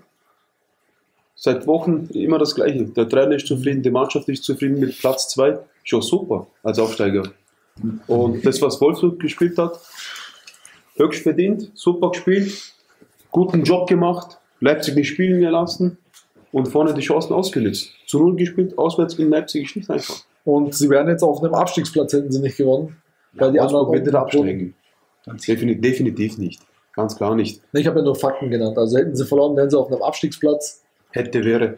Seit Wochen immer das Gleiche. Der Trainer ist zufrieden, die Mannschaft ist zufrieden mit Platz 2. Schon super als Aufsteiger. Und das, was Wolfsburg gespielt hat, höchst verdient, super gespielt, guten Job gemacht, Leipzig nicht spielen gelassen und vorne die Chancen ausgenutzt. Zu 0 gespielt, auswärts in Leipzig ist nicht einfach. Und sie wären jetzt auf einem Abstiegsplatz, hätten sie nicht gewonnen, weil die anderen werden absteigen. Definitiv nicht, ganz klar nicht. Ich habe ja nur Fakten genannt, also hätten sie verloren, wären sie auf einem Abstiegsplatz. Hätte, wäre.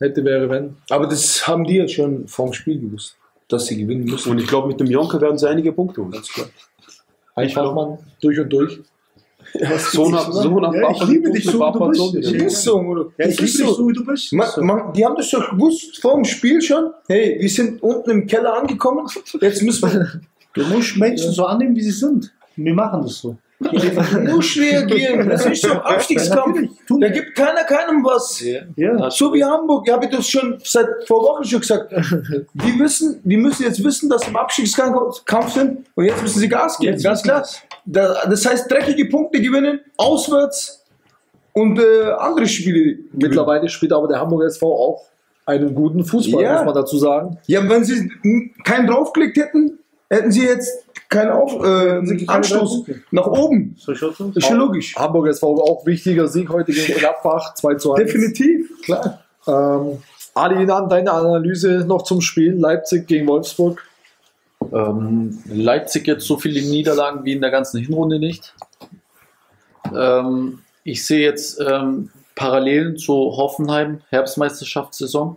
hätte, wäre, wenn. Aber das haben die ja schon vorm Spiel gewusst, dass sie gewinnen müssen. Und ich glaube, mit dem Jonker werden sie einige Punkte holen. Ganz klar. Einfach mal durch und durch. Ja, ich liebe dich so, wie du bist. Ich liebe dich so, wie du bist. Die haben das doch gewusst, vor dem Spiel schon. Hey, wir sind unten im Keller angekommen. Jetzt müssen wir... Du musst Menschen so annehmen, wie sie sind. Wir machen das so. Du musst reagieren. Das ist so ein Abstiegskampf. Da gibt keiner keinem was. Ja. So wie Hamburg. Ich habe das schon seit vor Wochen schon gesagt. Die müssen jetzt wissen, dass sie im Abstiegskampf sind. Und jetzt müssen sie Gas geben. Jetzt ganz klar. Das heißt, dreckige Punkte gewinnen, auswärts und andere Spiele. Mittlerweile spielt aber der Hamburger SV auch einen guten Fußball, muss man dazu sagen. Ja, wenn sie keinen draufgelegt hätten, hätten sie jetzt keinen Anstoß nach oben. Ist ja logisch. Hamburger SV auch wichtiger Sieg heute gegen Gladbach, 2:1. Definitiv, klar. Ali Inan, deine Analyse noch zum Spiel Leipzig gegen Wolfsburg. Leipzig jetzt so viele Niederlagen wie in der ganzen Hinrunde nicht. Ich sehe jetzt Parallelen zu Hoffenheim, Herbstmeisterschaftssaison.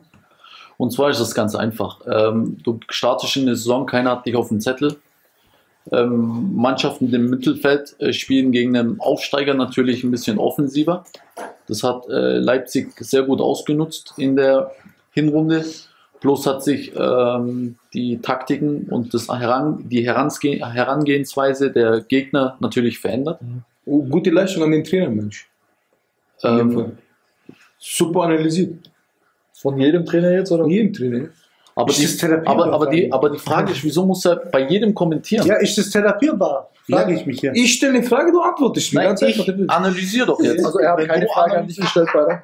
Und zwar ist das ganz einfach. Du startest in der Saison, keiner hat dich auf dem Zettel. Mannschaften im Mittelfeld spielen gegen einen Aufsteiger natürlich ein bisschen offensiver. Das hat Leipzig sehr gut ausgenutzt in der Hinrunde. Bloß hat sich die Taktiken und die Herangehensweise der Gegner natürlich verändert. Oh, gute Leistung an den Trainer, Mensch. Super analysiert. Von jedem Trainer jetzt? Oder? Von jedem Trainer. Aber die Frage ist, wieso muss er bei jedem kommentieren? Ja, ist das therapierbar? Frage ich mich ja. Ich stelle eine Frage, du antwortest. Nein, ganz einfach. Analysier doch jetzt. Also er hat keine Frage an dich gestellt, beide.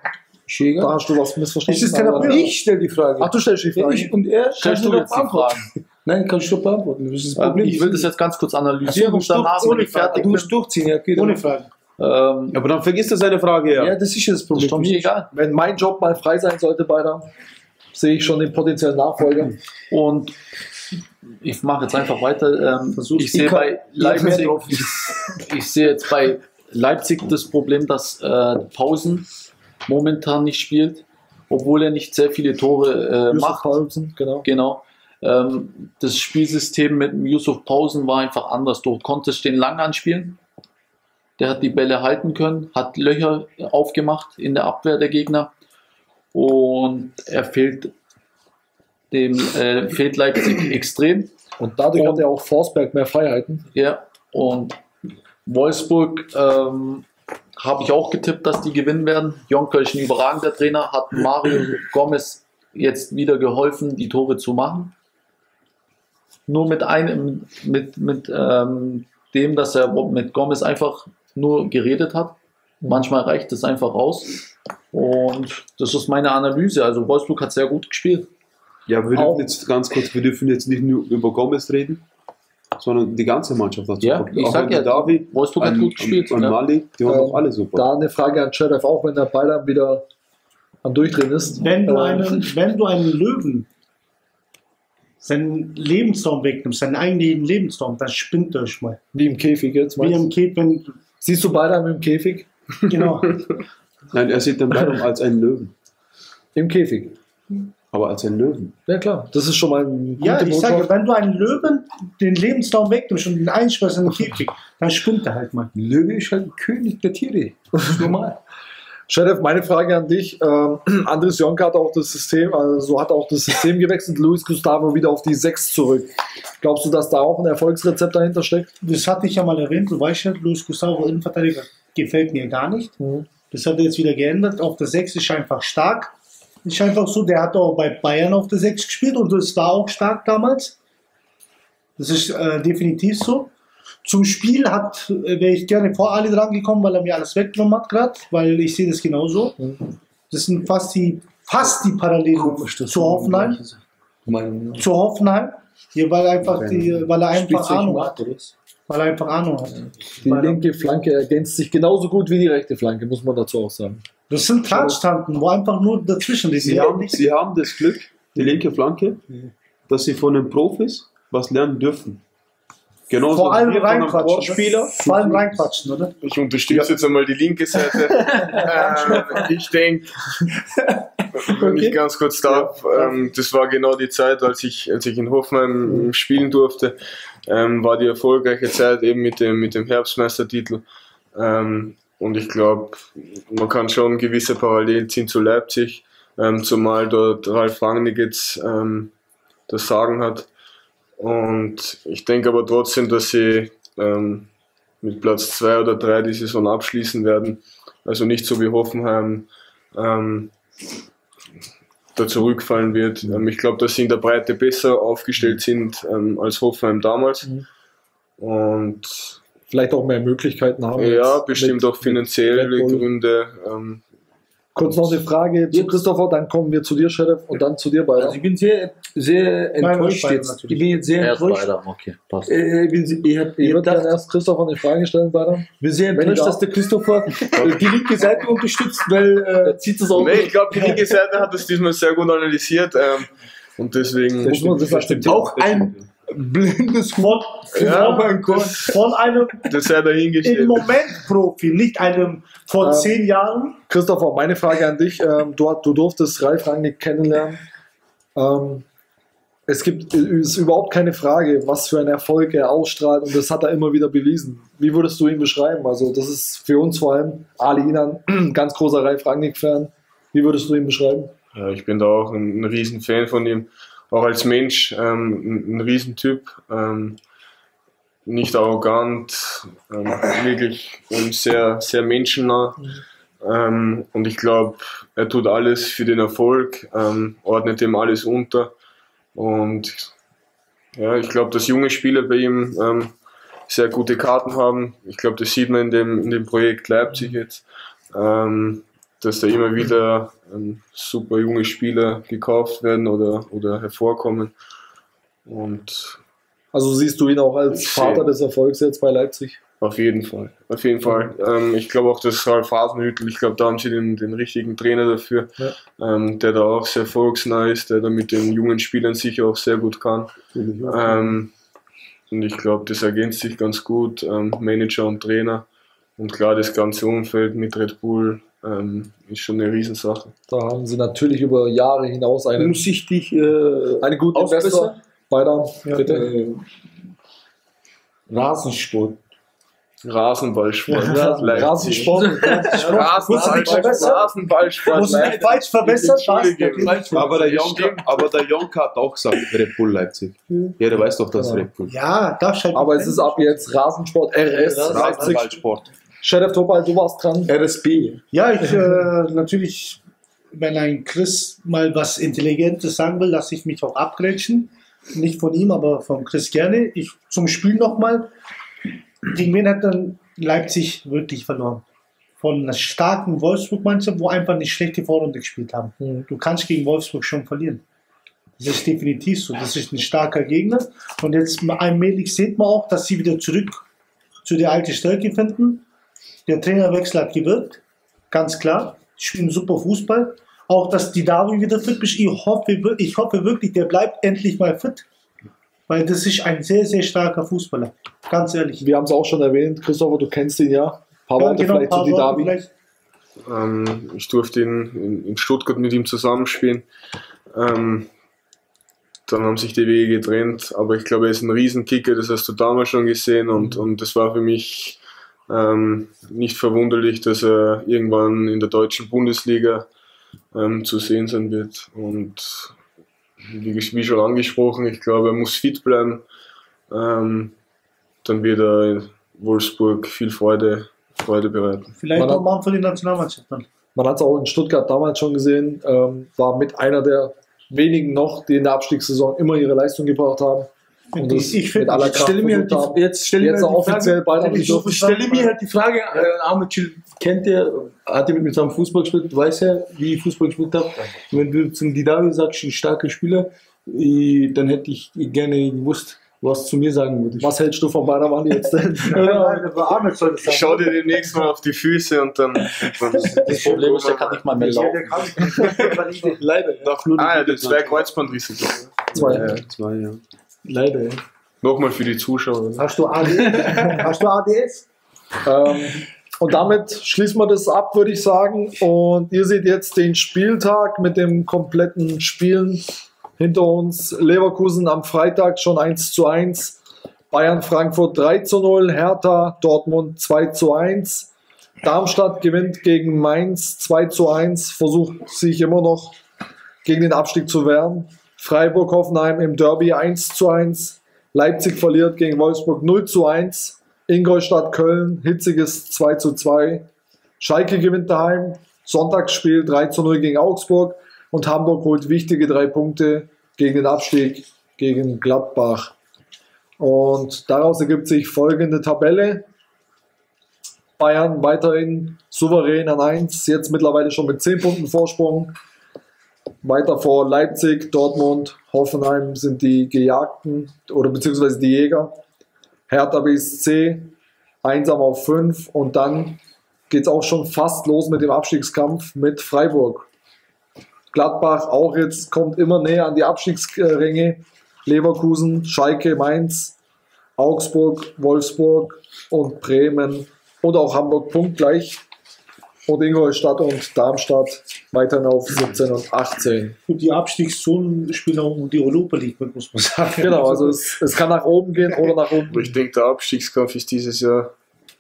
Da hast du was missverstanden. Ist das therapierbar? Ich stelle die Frage. Ach, du stellst die Frage. Ich und er stellst du jetzt die Frage. Nein, kann ich doch beantworten. Das ist das Problem. Ich will das jetzt ganz kurz analysieren und danach bin ich fertig. Du musst durchziehen, ja, geht. Ohne Frage. Aber dann vergisst er seine Frage, ja. Ja, das ist ja das Problem. Das ist doch mir egal. Wenn mein Job mal frei sein sollte, beinahe, sehe ich schon den potenziellen Nachfolger. Und ich mache jetzt einfach weiter. Ich sehe jetzt bei Leipzig das Problem, dass Pausen momentan nicht spielt, obwohl er nicht sehr viele Tore macht. Pausen, genau. Das Spielsystem mit Yusuf Pausen war einfach anders. Du konntest den lang anspielen. Der hat die Bälle halten können, hat Löcher aufgemacht in der Abwehr der Gegner und er fehlt fehlt Leipzig extrem. Und dadurch hat er auch Forsberg mehr Freiheiten. Ja, und Wolfsburg habe ich auch getippt, dass die gewinnen werden. Jonker ist ein überragender Trainer, hat Mario Gomez jetzt wieder geholfen, die Tore zu machen. Nur mit dem, dass er mit Gomez einfach nur geredet hat. Manchmal reicht es einfach raus. Und das ist meine Analyse. Also Wolfsburg hat sehr gut gespielt. Ja, wir dürfen jetzt nicht nur über Gomez reden, sondern die ganze Mannschaft hat super gespielt. Ich sage ja, Didavi, Wolfsburg hat gut gespielt. Und Mali, die waren auch alle super. Da eine Frage an Sheref, auch wenn der Baldam wieder am Durchdrehen ist. Wenn du einen Löwen seinen Lebensraum wegnimmst, seinen eigenen Lebensraum, dann spinnt er euch mal. Wie im Käfig jetzt, meinst du? Wie im Käfig. Siehst du Baldam im Käfig? Genau. Nein, er sieht den Baldam als einen Löwen. Im Käfig? Aber als einen Löwen. Ja klar, das ist schon mal ein guter Botschaft. Ja, ich sage, wenn du einen Löwen den Lebensraum wegnimmst und den einsperrst in den Käfig, dann spinnt er halt mal. Löwe ist halt König der Tiere. Das ist normal. Sheref, meine Frage an dich. Andries Jonker hat auch das System, gewechselt. Luis Gustavo wieder auf die 6 zurück. Glaubst du, dass da auch ein Erfolgsrezept dahinter steckt? Das hatte ich ja mal erwähnt. Du weißt ja, Luis Gustavo, Innenverteidiger, gefällt mir gar nicht. Das hat er jetzt wieder geändert. Auf der 6 ist einfach stark. Ist einfach so, der hat auch bei Bayern auf der 6 gespielt und das war auch stark damals. Das ist definitiv so. Zum Spiel wäre ich gerne vor Ali dran gekommen, weil er mir alles weggenommen hat gerade, weil ich sehe das genauso. Das sind fast die Parallelen zu Hoffenheim. Weil er einfach Ahnung hat. Die linke Flanke ergänzt sich genauso gut wie die rechte Flanke, muss man dazu auch sagen. Das sind Tratschtanten, wo einfach nur dazwischen ist. Sie haben das Glück, die linke Flanke, dass sie von den Profis was lernen dürfen. Genauso vor allem reinquatschen, oder? Ich unterstütze jetzt einmal die linke Seite. Ich denke, Wenn ich ganz kurz darf, das war genau die Zeit, als ich in Hoffenheim spielen durfte, war die erfolgreiche Zeit eben mit dem Herbstmeistertitel. Und ich glaube, man kann schon gewisse Parallelen ziehen zu Leipzig, zumal dort Ralf Rangnick jetzt das Sagen hat. Und ich denke aber trotzdem, dass sie mit Platz 2 oder 3 die Saison abschließen werden. Also nicht so wie Hoffenheim da zurückfallen wird. Ich glaube, dass sie in der Breite besser aufgestellt sind als Hoffenheim damals. Mhm. Und vielleicht auch mehr Möglichkeiten haben. Ja, bestimmt auch finanzielle Gründe. Kurz noch eine Frage zu Christopher, dann kommen wir zu dir, Sheriff, und dann zu dir beide. Also ich bin sehr enttäuscht jetzt. Ich bin jetzt sehr enttäuscht. Okay, passt. Ich würde dann erst Christopher eine Frage stellen, Bader. Ich bin sehr enttäuscht, dass der Christopher die linke Seite unterstützt, weil zieht es auch nicht. Nee, ich glaube, die linke Seite hat das diesmal sehr gut analysiert. Und deswegen muss man das verstehen. Auch ein blindes Wort von einem im Moment Profi, nicht einem vor 10 Jahren. Christopher, meine Frage an dich. Du durftest Ralf Rangnick kennenlernen. Es ist überhaupt keine Frage, was für ein Erfolg er ausstrahlt, und das hat er immer wieder bewiesen. Wie würdest du ihn beschreiben? Also das ist für uns vor allem, Ali Inan, ganz großer Ralf Rangnick-Fan. Wie würdest du ihn beschreiben? Ja, ich bin da auch ein riesen Fan von ihm. Auch als Mensch ein Riesentyp, nicht arrogant, wirklich sehr, sehr menschennah. Und ich glaube, er tut alles für den Erfolg, ordnet dem alles unter. Und ja, ich glaube, dass junge Spieler bei ihm sehr gute Karten haben. Ich glaube, das sieht man in dem Projekt Leipzig jetzt, dass da immer wieder super junge Spieler gekauft werden oder hervorkommen. Und also siehst du ihn auch als Vater des Erfolgs jetzt bei Leipzig? Auf jeden Fall. Auf jeden Fall. Ich glaube auch, dass Ralf Hasenhüttl, ich glaube, da haben sie den richtigen Trainer dafür, ja. Der da auch sehr erfolgsnah ist, der da mit den jungen Spielern sicher auch sehr gut kann. Und ich glaube, das ergänzt sich ganz gut, Manager und Trainer. Und klar, das ganze Umfeld mit Red Bull, ist schon eine Riesensache. Da haben sie natürlich über Jahre hinaus einen guten Investor Rasensport. Rasenballsport. Rasenballsport. Muss nicht falsch verbessert. Aber der Jonker hat auch gesagt, Red Bull Leipzig. Ja, der weiß doch, dass Red Bull. Ja, da scheint. Aber es ist ab jetzt Rasensport RS. Rasenballsport. Sheref Topal, du warst dran. RSB. Ja, ich natürlich, wenn ein Chris mal was Intelligentes sagen will, lasse ich mich auch abgrätschen. Nicht von ihm, aber von Chris gerne. Zum Spiel nochmal. Gegen wen hat dann Leipzig wirklich verloren? Von einer starken Wolfsburg-Mannschaft, wo einfach eine schlechte Vorrunde gespielt haben. Du kannst gegen Wolfsburg schon verlieren. Das ist definitiv so. Das ist ein starker Gegner. Und jetzt allmählich sieht man auch, dass sie wieder zurück zu der alten Stärke finden. Der Trainerwechsel hat gewirkt, ganz klar. Sie spielen super Fußball. Auch, dass Didavi wieder fit ist. Ich hoffe wirklich, der bleibt endlich mal fit. Weil das ist ein sehr, sehr starker Fußballer. Ganz ehrlich. Wir haben es auch schon erwähnt. Christopher, du kennst ihn ja. Ein paar Worte vielleicht zu Didavi. Ich durfte in Stuttgart mit ihm zusammenspielen. Dann haben sich die Wege getrennt. Aber ich glaube, er ist ein Riesenkicker. Das hast du damals schon gesehen. Und das war für mich nicht verwunderlich, dass er irgendwann in der deutschen Bundesliga zu sehen sein wird. Und wie schon angesprochen, ich glaube, er muss fit bleiben. Dann wird er Wolfsburg viel Freude bereiten. Vielleicht auch mal für die Nationalmannschaft dann. Man hat es auch in Stuttgart damals schon gesehen, war mit einer der wenigen noch, die in der Abstiegssaison immer ihre Leistung gebracht haben. Und ich stelle mir halt die Frage, Ahmed Schill kennt er, hat er mit seinem Fußball gespielt, weiß er, wie ich Fußball gespielt habe. Wenn du zum Didavi sagst, ein starker Spieler, dann hätte ich gerne gewusst, was zu mir sagen würde. Was hältst du von Baldam Ali jetzt? Ich schau dir demnächst mal auf die Füße und dann. Das Problem ist, der kann nicht mal mehr laufen. Leider. Ja, der 2 Kreuzbandrisse. 2, ja. Leider. Ja. Nochmal für die Zuschauer. Hast du ADS? Und damit schließen wir das ab, würde ich sagen. Und ihr seht jetzt den Spieltag mit dem kompletten Spielen hinter uns. Leverkusen am Freitag schon 1:1. Bayern Frankfurt 3:0. Hertha Dortmund 2:1. Darmstadt gewinnt gegen Mainz 2:1. Versucht sich immer noch gegen den Abstieg zu wehren. Freiburg Hoffenheim im Derby 1:1. Leipzig verliert gegen Wolfsburg 0:1. Ingolstadt, Köln, hitziges 2:2. Schalke gewinnt daheim. Sonntagsspiel 3:0 gegen Augsburg. Und Hamburg holt wichtige 3 Punkte gegen den Abstieg gegen Gladbach. Und daraus ergibt sich folgende Tabelle. Bayern weiterhin souverän an 1. Jetzt mittlerweile schon mit 10 Punkten Vorsprung. Weiter vor Leipzig, Dortmund, Hoffenheim sind die Gejagten oder beziehungsweise die Jäger. Hertha BSC, 1 auf 5, und dann geht es auch schon fast los mit dem Abstiegskampf mit Freiburg. Gladbach auch jetzt kommt immer näher an die Abstiegsränge. Leverkusen, Schalke, Mainz, Augsburg, Wolfsburg und Bremen und auch Hamburg punktgleich. Und Ingolstadt und Darmstadt weiterhin auf 17 und 18. Und die Abstiegszonen spielen auch um die Europa League, muss man sagen. Genau, also es kann nach oben gehen oder nach unten. Ich denke, der Abstiegskampf ist dieses Jahr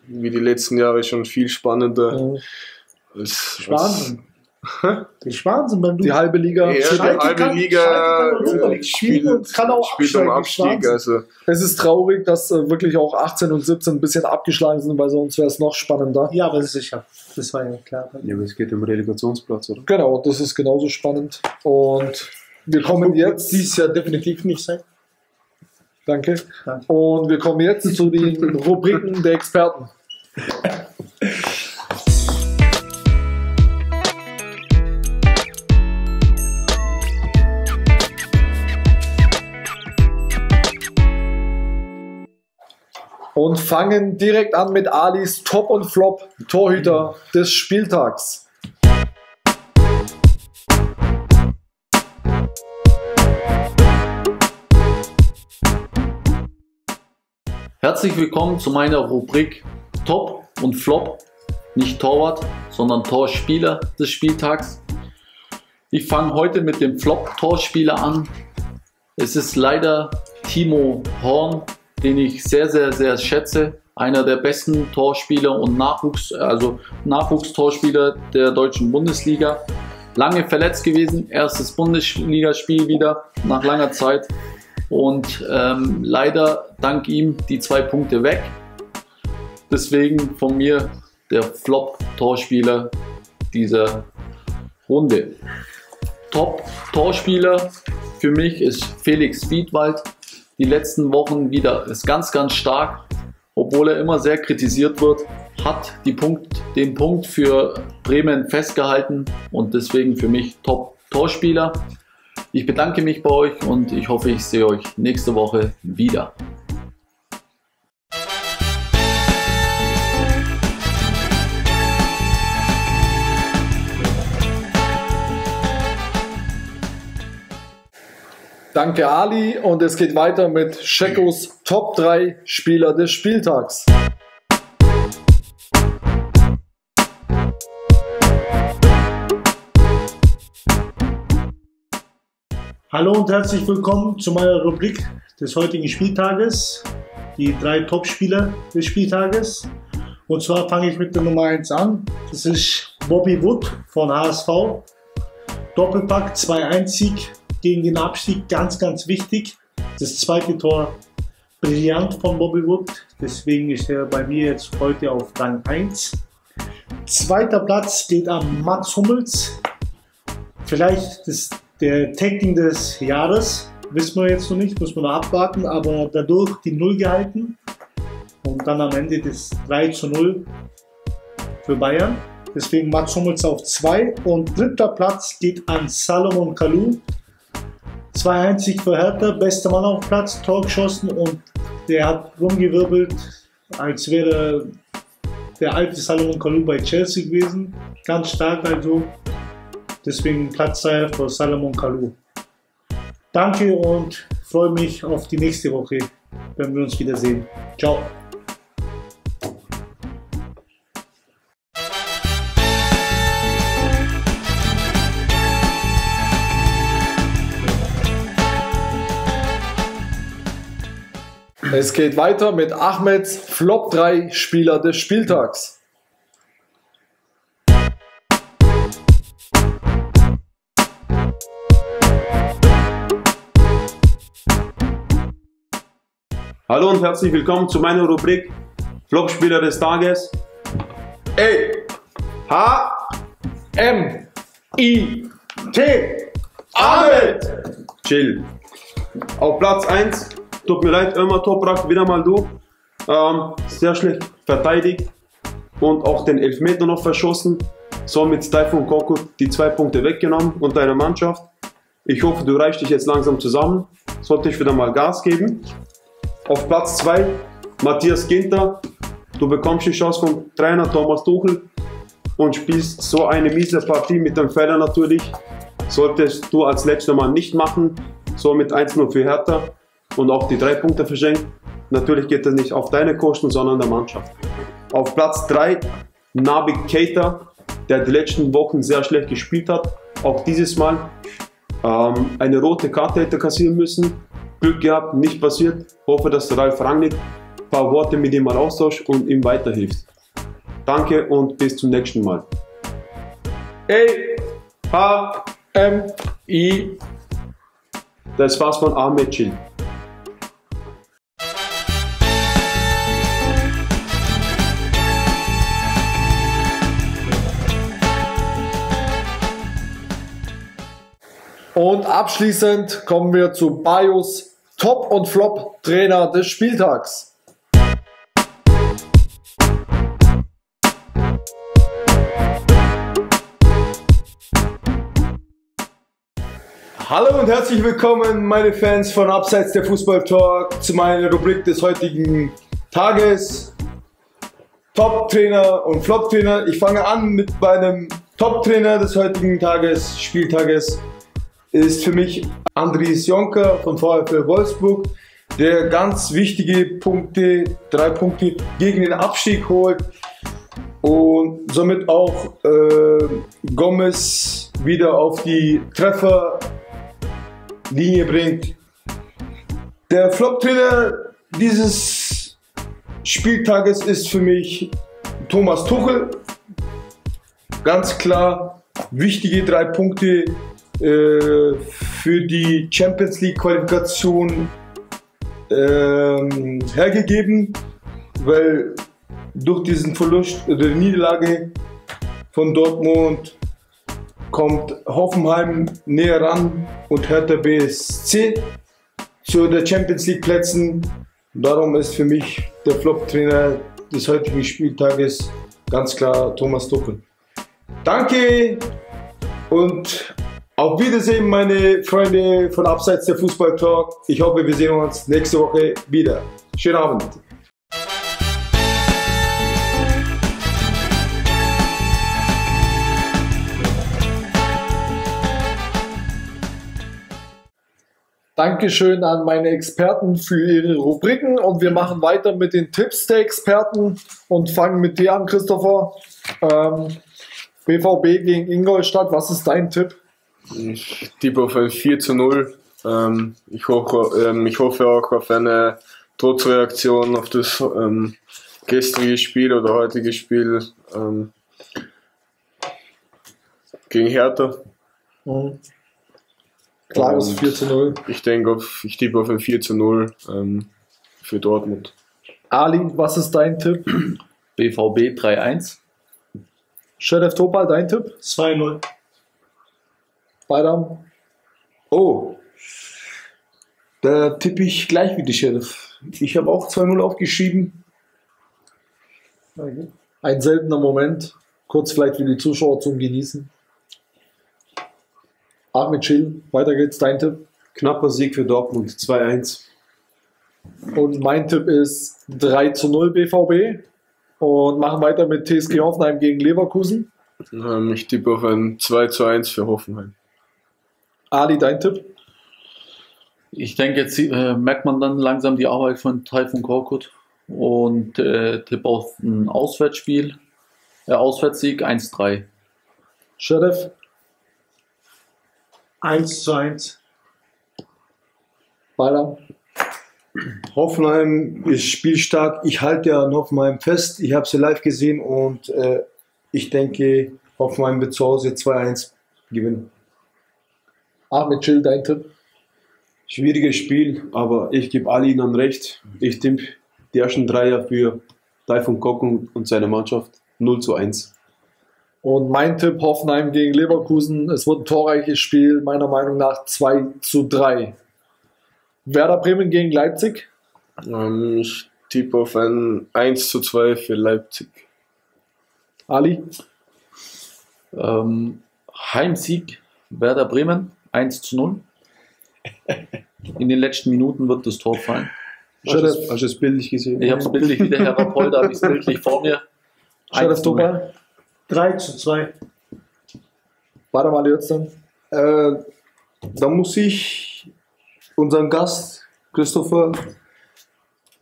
wie die letzten Jahre schon viel spannender. Spannend. Die Schwanzen beim Die halbe Liga, ja, spielt um Abstieg. Also. Es ist traurig, dass wirklich auch 18 und 17 ein bisschen abgeschlagen sind, weil sonst wäre es noch spannender. Ja, aber sicher. Das war ja klar. Ja, aber es geht um Relegationsplatz, oder? Genau, das ist genauso spannend. Und wir kommen jetzt. Dies ja definitiv nicht sein. Danke. Und wir kommen jetzt zu den Rubriken der Experten. Und fangen direkt an mit Alis Top und Flop Torhüter des Spieltags. Herzlich willkommen zu meiner Rubrik Top und Flop. Nicht Torwart, sondern Torspieler des Spieltags. Ich fange heute mit dem Flop-Torspieler an. Es ist leider Timo Horn, den ich sehr, sehr, sehr schätze. Einer der besten Torspieler und Nachwuchstorspieler der deutschen Bundesliga. Lange verletzt gewesen, erstes Bundesligaspiel wieder nach langer Zeit. Und leider dank ihm die 2 Punkte weg. Deswegen von mir der Flop-Torspieler dieser Runde. Top-Torspieler für mich ist Felix Wiedwald. Die letzten Wochen wieder ist ganz, ganz stark, obwohl er immer sehr kritisiert wird, hat den Punkt für Bremen festgehalten und deswegen für mich Top-Torspieler. Ich bedanke mich bei euch und ich hoffe, ich sehe euch nächste Woche wieder. Danke Ali, und es geht weiter mit Schekos Top 3 Spieler des Spieltags. Hallo und herzlich willkommen zu meiner Rubrik des heutigen Spieltages, die 3 Top-Spieler des Spieltages. Und zwar fange ich mit der Nummer 1 an, das ist Bobby Wood von HSV. Doppelpack, 2-1-Sieg gegen den Abstieg, ganz, ganz wichtig. Das zweite Tor brillant von Bobby Wood, deswegen ist er bei mir jetzt heute auf Rang 1. Zweiter Platz geht an Mats Hummels. Vielleicht der Tackling des Jahres, wissen wir jetzt noch nicht, muss man noch abwarten, aber dadurch die 0 gehalten und dann am Ende das 3:0 für Bayern. Deswegen Mats Hummels auf 2, und dritter Platz geht an Salomon Kalou. 2-1 für Hertha, bester Mann auf Platz, Tor geschossen, und der hat rumgewirbelt, als wäre der alte Salomon Kalou bei Chelsea gewesen. Ganz stark also, deswegen Platz 3 für Salomon Kalou. Danke und freue mich auf die nächste Woche, wenn wir uns wiedersehen. Ciao. Es geht weiter mit Ahmeds Flop 3 Spieler des Spieltags. Hallo und herzlich willkommen zu meiner Rubrik Flop Spieler des Tages. Ahmed Schill. Auf Platz 1, tut mir leid, Ömer Toprak, wieder mal du. Sehr schlecht verteidigt und auch den Elfmeter noch verschossen. Somit Tayfun Korkut die 2 Punkte weggenommen und deine Mannschaft. Ich hoffe, du reichst dich jetzt langsam zusammen. Sollte ich wieder mal Gas geben. Auf Platz 2, Matthias Ginter. Du bekommst die Chance vom Trainer Thomas Tuchel und spielst so eine miese Partie mit dem Fehler natürlich. Solltest du als letzter Mann nicht machen, somit 1-0 für Hertha und auch die 3 Punkte verschenkt. Natürlich geht das nicht auf deine Kosten, sondern der Mannschaft. Auf Platz 3, Naby Keita, der die letzten Wochen sehr schlecht gespielt hat. Auch dieses Mal eine rote Karte hätte kassieren müssen. Glück gehabt, nicht passiert. Hoffe, dass Ralf Rangnick ein paar Worte mit ihm mal austauscht und ihm weiterhilft. Danke und bis zum nächsten Mal. Das war's von Ahmed Schill. Und abschließend kommen wir zu Bajos Top- und Flop-Trainer des Spieltags. Hallo und herzlich willkommen, meine Fans von Abseits der Fußball-Talk, zu meiner Rubrik des heutigen Tages. Top-Trainer und Flop-Trainer. Ich fange an mit meinem Top-Trainer des heutigen Tages, Spieltages. Ist für mich Andries Jonker von VfL Wolfsburg, der ganz wichtige Punkte, 3 Punkte gegen den Abstieg holt und somit auch Gomez wieder auf die Trefferlinie bringt. Der Flop-Trainer dieses Spieltages ist für mich Thomas Tuchel. Ganz klar wichtige 3 Punkte für die Champions League Qualifikation hergegeben, weil durch diesen Verlust oder Niederlage von Dortmund kommt Hoffenheim näher ran und Hertha BSC zu der Champions League Plätzen. Darum ist für mich der Flop-Trainer des heutigen Spieltages ganz klar Thomas Tuchel. Danke und auf Wiedersehen, meine Freunde von Abseits der Fußball-Talk. Ich hoffe, wir sehen uns nächste Woche wieder. Schönen Abend. Dankeschön an meine Experten für ihre Rubriken und wir machen weiter mit den Tipps der Experten und fangen mit dir an, Christopher. BVB gegen Ingolstadt, was ist dein Tipp? Ich tippe auf ein 4:0. Ich hoffe auch auf eine Trotzreaktion auf das gestrige Spiel oder heutige Spiel gegen Hertha. Mhm. Klares 4:0. Ich tippe auf ein 4:0 für Dortmund. Ali, was ist dein Tipp? BVB 3:1. Sheref Topal, dein Tipp? 2:0. Baldam. Oh, da tippe ich gleich wie die Sheriff. Ich habe auch 2:0 aufgeschrieben. Ein seltener Moment. Kurz vielleicht für die Zuschauer zum Genießen. Ahmed Schill, weiter geht's. Dein Tipp? Knapper Sieg für Dortmund, 2:1. Und mein Tipp ist 3:0 BVB. Und machen weiter mit TSG Hoffenheim gegen Leverkusen. Ich tippe auf ein 2:1 für Hoffenheim. Ali, dein Tipp? Ich denke, jetzt merkt man dann langsam die Arbeit von Tayfun Korkut und tippe auf ein Auswärtsspiel, Auswärtssieg 1:3. Sheref? 1:1. Baldam? Hoffenheim ist spielstark. Ich halte ja an Hoffenheim fest. Ich habe sie live gesehen und ich denke, Hoffenheim wird zu Hause 2-1 gewinnen. Ahmed Schill, dein Tipp? Schwieriges Spiel, aber ich gebe Ali Inan recht. Ich tippe die ersten Dreier für Tayfun Korkut und seine Mannschaft 0-1. Und mein Tipp, Hoffenheim gegen Leverkusen. Es wird ein torreiches Spiel, meiner Meinung nach 2-3. Werder Bremen gegen Leipzig? Ich tippe auf ein 1-2 für Leipzig. Ali? Heimsieg Werder Bremen, 1-0. In den letzten Minuten wird das Tor fallen. Hast du es bildlich gesehen? Ich habe es bildlich, wie der Herr Rapolder, habe ich es bildlich vor mir. Sheref Topal? 3-2. Baldam Ali Özden. Da muss ich unseren Gast, Christopher,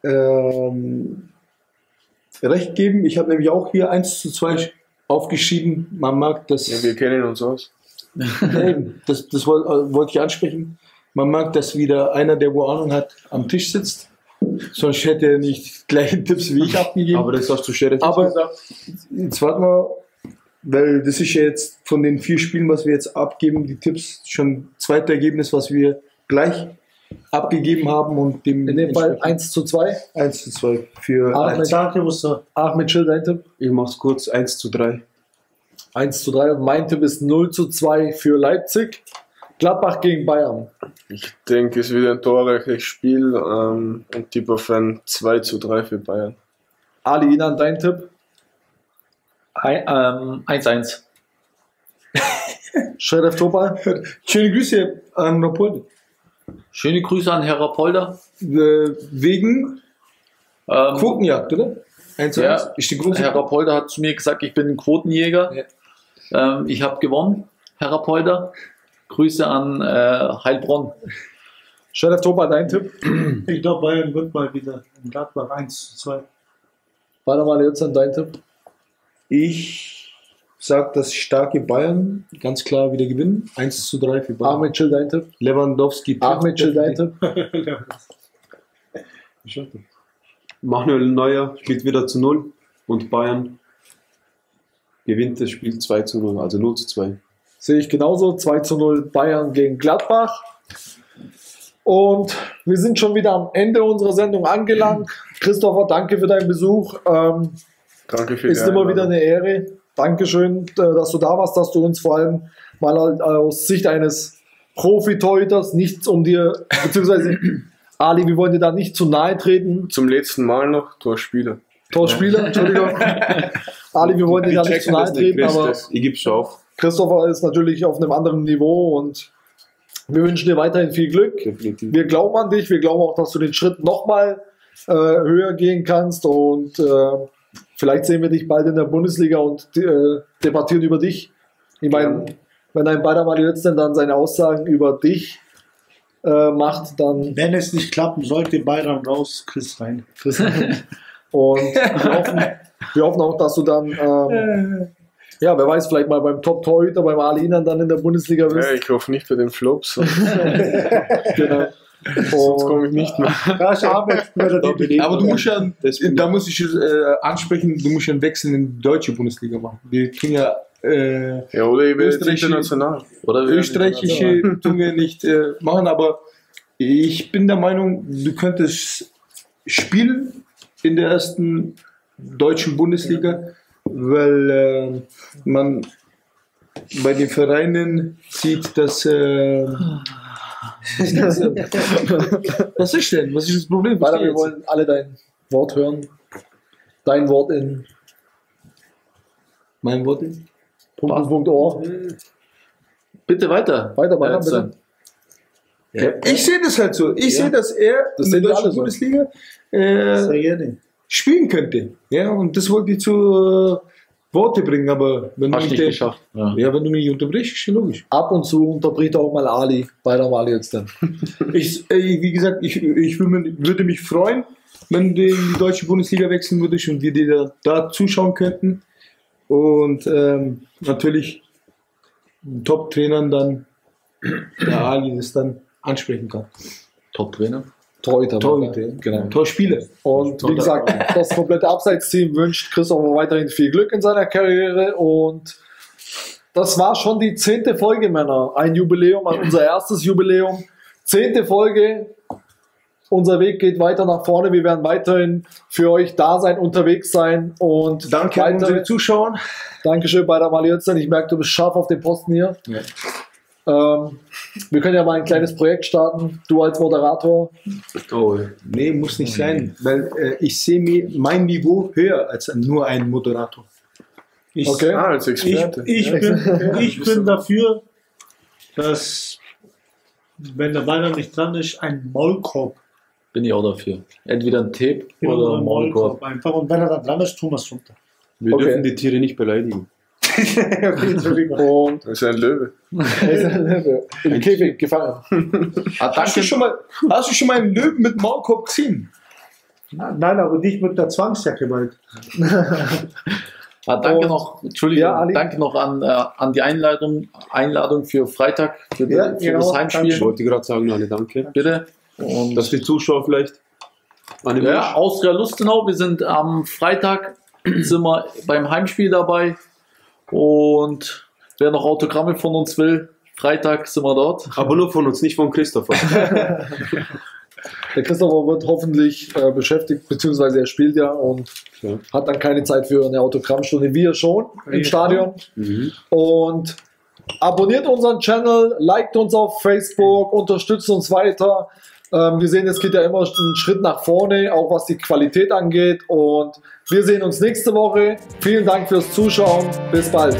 recht geben. Ich habe nämlich auch hier 1-2 aufgeschrieben. Man merkt, dass... Ja, wir kennen uns aus. Das wollte ich ansprechen. Man merkt, dass wieder einer, der wo Ahnung hat, am Tisch sitzt. Sonst hätte er nicht gleiche Tipps wie ich abgegeben. Aber das hast du schon richtig gesagt. Jetzt warten wir, weil das ist ja jetzt von den 4 Spielen, was wir jetzt abgeben, die Tipps, schon das zweite Ergebnis, was wir gleich abgegeben haben. Und dem in dem Fall 1-2? 1-2 für Leipzig. Ahmed Schill, dein Tipp? Ich mach's kurz, 1-3. 1-3. Mein Tipp ist 0-2 für Leipzig. Gladbach gegen Bayern. Ich denke, es wird wieder ein torreiches Spiel. Und tippe auf ein 2-3 für Bayern. Ali Inan, dein Tipp? 1-1. Sheref Topal. Schöne Grüße an Rapolder. Schöne Grüße an Herr Rapolder. Wegen Quotenjagd, oder? 1-1. Ist die große. Herr Rapolder hat zu mir gesagt, ich bin ein Quotenjäger. Ja. Ich habe gewonnen, Herr Rapolder. Grüße an Heilbronn. Sheref Topal, dein Tipp? Ich glaube, Bayern wird mal wieder in Gladbach 1-2. Baldam Ali Özden, dein Tipp? Ich sage, dass starke Bayern ganz klar wieder gewinnen. 1-3 für Bayern. Ahmed Schill, dein Tipp? Lewandowski. Ahmed Schill, dein Tipp? Manuel Neuer spielt wieder zu 0 und Bayern gewinnt das Spiel 2-0, also 0-2. Sehe ich genauso, 2-0 Bayern gegen Gladbach. Und wir sind schon wieder am Ende unserer Sendung angelangt. Christopher, danke für deinen Besuch. Danke für die Einladung. Ist immer wieder eine Ehre. Dankeschön, dass du da warst, dass du uns vor allem mal aus Sicht eines Profi-Torhüters, nichts um dir, beziehungsweise Ali, wir wollen dir da nicht zu nahe treten. Zum letzten Mal noch Torspieler, Entschuldigung. Ali, wir wollen dir da nicht zu nahe treten, aber ich gebe es auf. Christopher ist natürlich auf einem anderen Niveau und wir wünschen dir weiterhin viel Glück. Definitiv. Wir glauben an dich, wir glauben auch, dass du den Schritt nochmal höher gehen kannst und vielleicht sehen wir dich bald in der Bundesliga und debattieren über dich. Ich meine, wenn ein Baldam Ali Özden dann seine Aussagen über dich macht, dann... Wenn es nicht klappen sollte, Baldam raus, Chris rein. Und wir hoffen auch, dass du dann... ja, wer weiß, vielleicht mal beim Top-Torhüter, beim Ali Inan dann in der Bundesliga bist. Ja, ich hoffe nicht bei den Flops. Genau. Sonst komme ich nicht mehr. Aber du musst ja, da muss ich ansprechen, du musst ja einen Wechsel in die deutsche Bundesliga machen. Wir kriegen ja oder ich will international. Oder österreichische tun wir nicht machen, aber ich bin der Meinung, du könntest spielen in der ersten deutschen Bundesliga, weil man bei den Vereinen sieht, dass... Was ist denn? Was ist das Problem? Weiter, wir wollen alle dein Wort hören. Dein Wort in... Mein Wort in? Punkt. Bitte weiter. Weiter, bitte. Ja. Ich sehe das halt so. Ich sehe, dass er das in der deutschen Bundesliga spielen könnte. Ja, und das wollte ich zu Worte bringen, aber wenn du nicht geschafft. Ja, wenn du mich unterbrichst, ist logisch. Ab und zu unterbricht auch mal Ali, Baldam Ali Özden. Wie gesagt, ich würde mich freuen, wenn du in die deutsche Bundesliga wechseln würdest und wir dir da zuschauen könnten. Und natürlich Top-Trainern dann, der Ali das dann ansprechen kann. Top-Trainer? Torhüter. Genau. Torspieler. Und wie gesagt, das komplette Abseits-Team wünscht Christopher weiterhin viel Glück in seiner Karriere. Und das war schon die 10. Folge, Männer. Ein Jubiläum, unser erstes Jubiläum. 10. Folge. Unser Weg geht weiter nach vorne. Wir werden weiterhin für euch da sein, unterwegs sein. Und danke an unsere Zuschauer. Dankeschön, Baldam Ali Özden. Ich merke, du bist scharf auf dem Posten hier. Ja. Wir können ja mal ein kleines Projekt starten. Du als Moderator. Oh, nee, muss nicht sein. Weil ich sehe mir mein Niveau höher als nur ein Moderator. Als Experte. Ich bin dafür, dass, wenn der Ball nicht dran ist, ein Maulkorb. Bin ich auch dafür. Entweder ein Tape oder ein Maulkorb. Einfach. Und wenn er dann dran ist, tun wir es runter. Wir dürfen die Tiere nicht beleidigen. Und das ist ein Löwe. Im Käfig gefangen. Hast du schon mal einen Löwen mit Maulkorb gesehen? Nein, aber nicht mit der Zwangsjacke bald. Danke noch an die Einladung für Freitag, für das Heimspiel. Ich wollte gerade sagen, alle danke. Bitte. Und dass die Zuschauer vielleicht. Austria Lustenau, wir sind am Freitag sind wir beim Heimspiel dabei. Und wer noch Autogramme von uns will, Freitag sind wir dort. Aber nur von uns, nicht von Christopher. Der Christopher wird hoffentlich beschäftigt, beziehungsweise er spielt ja und hat dann keine Zeit für eine Autogrammstunde. Wir schon im Stadion. Mhm. Und abonniert unseren Channel, liked uns auf Facebook, unterstützt uns weiter. Wir sehen, es geht ja immer einen Schritt nach vorne, auch was die Qualität angeht. Und wir sehen uns nächste Woche. Vielen Dank fürs Zuschauen. Bis bald.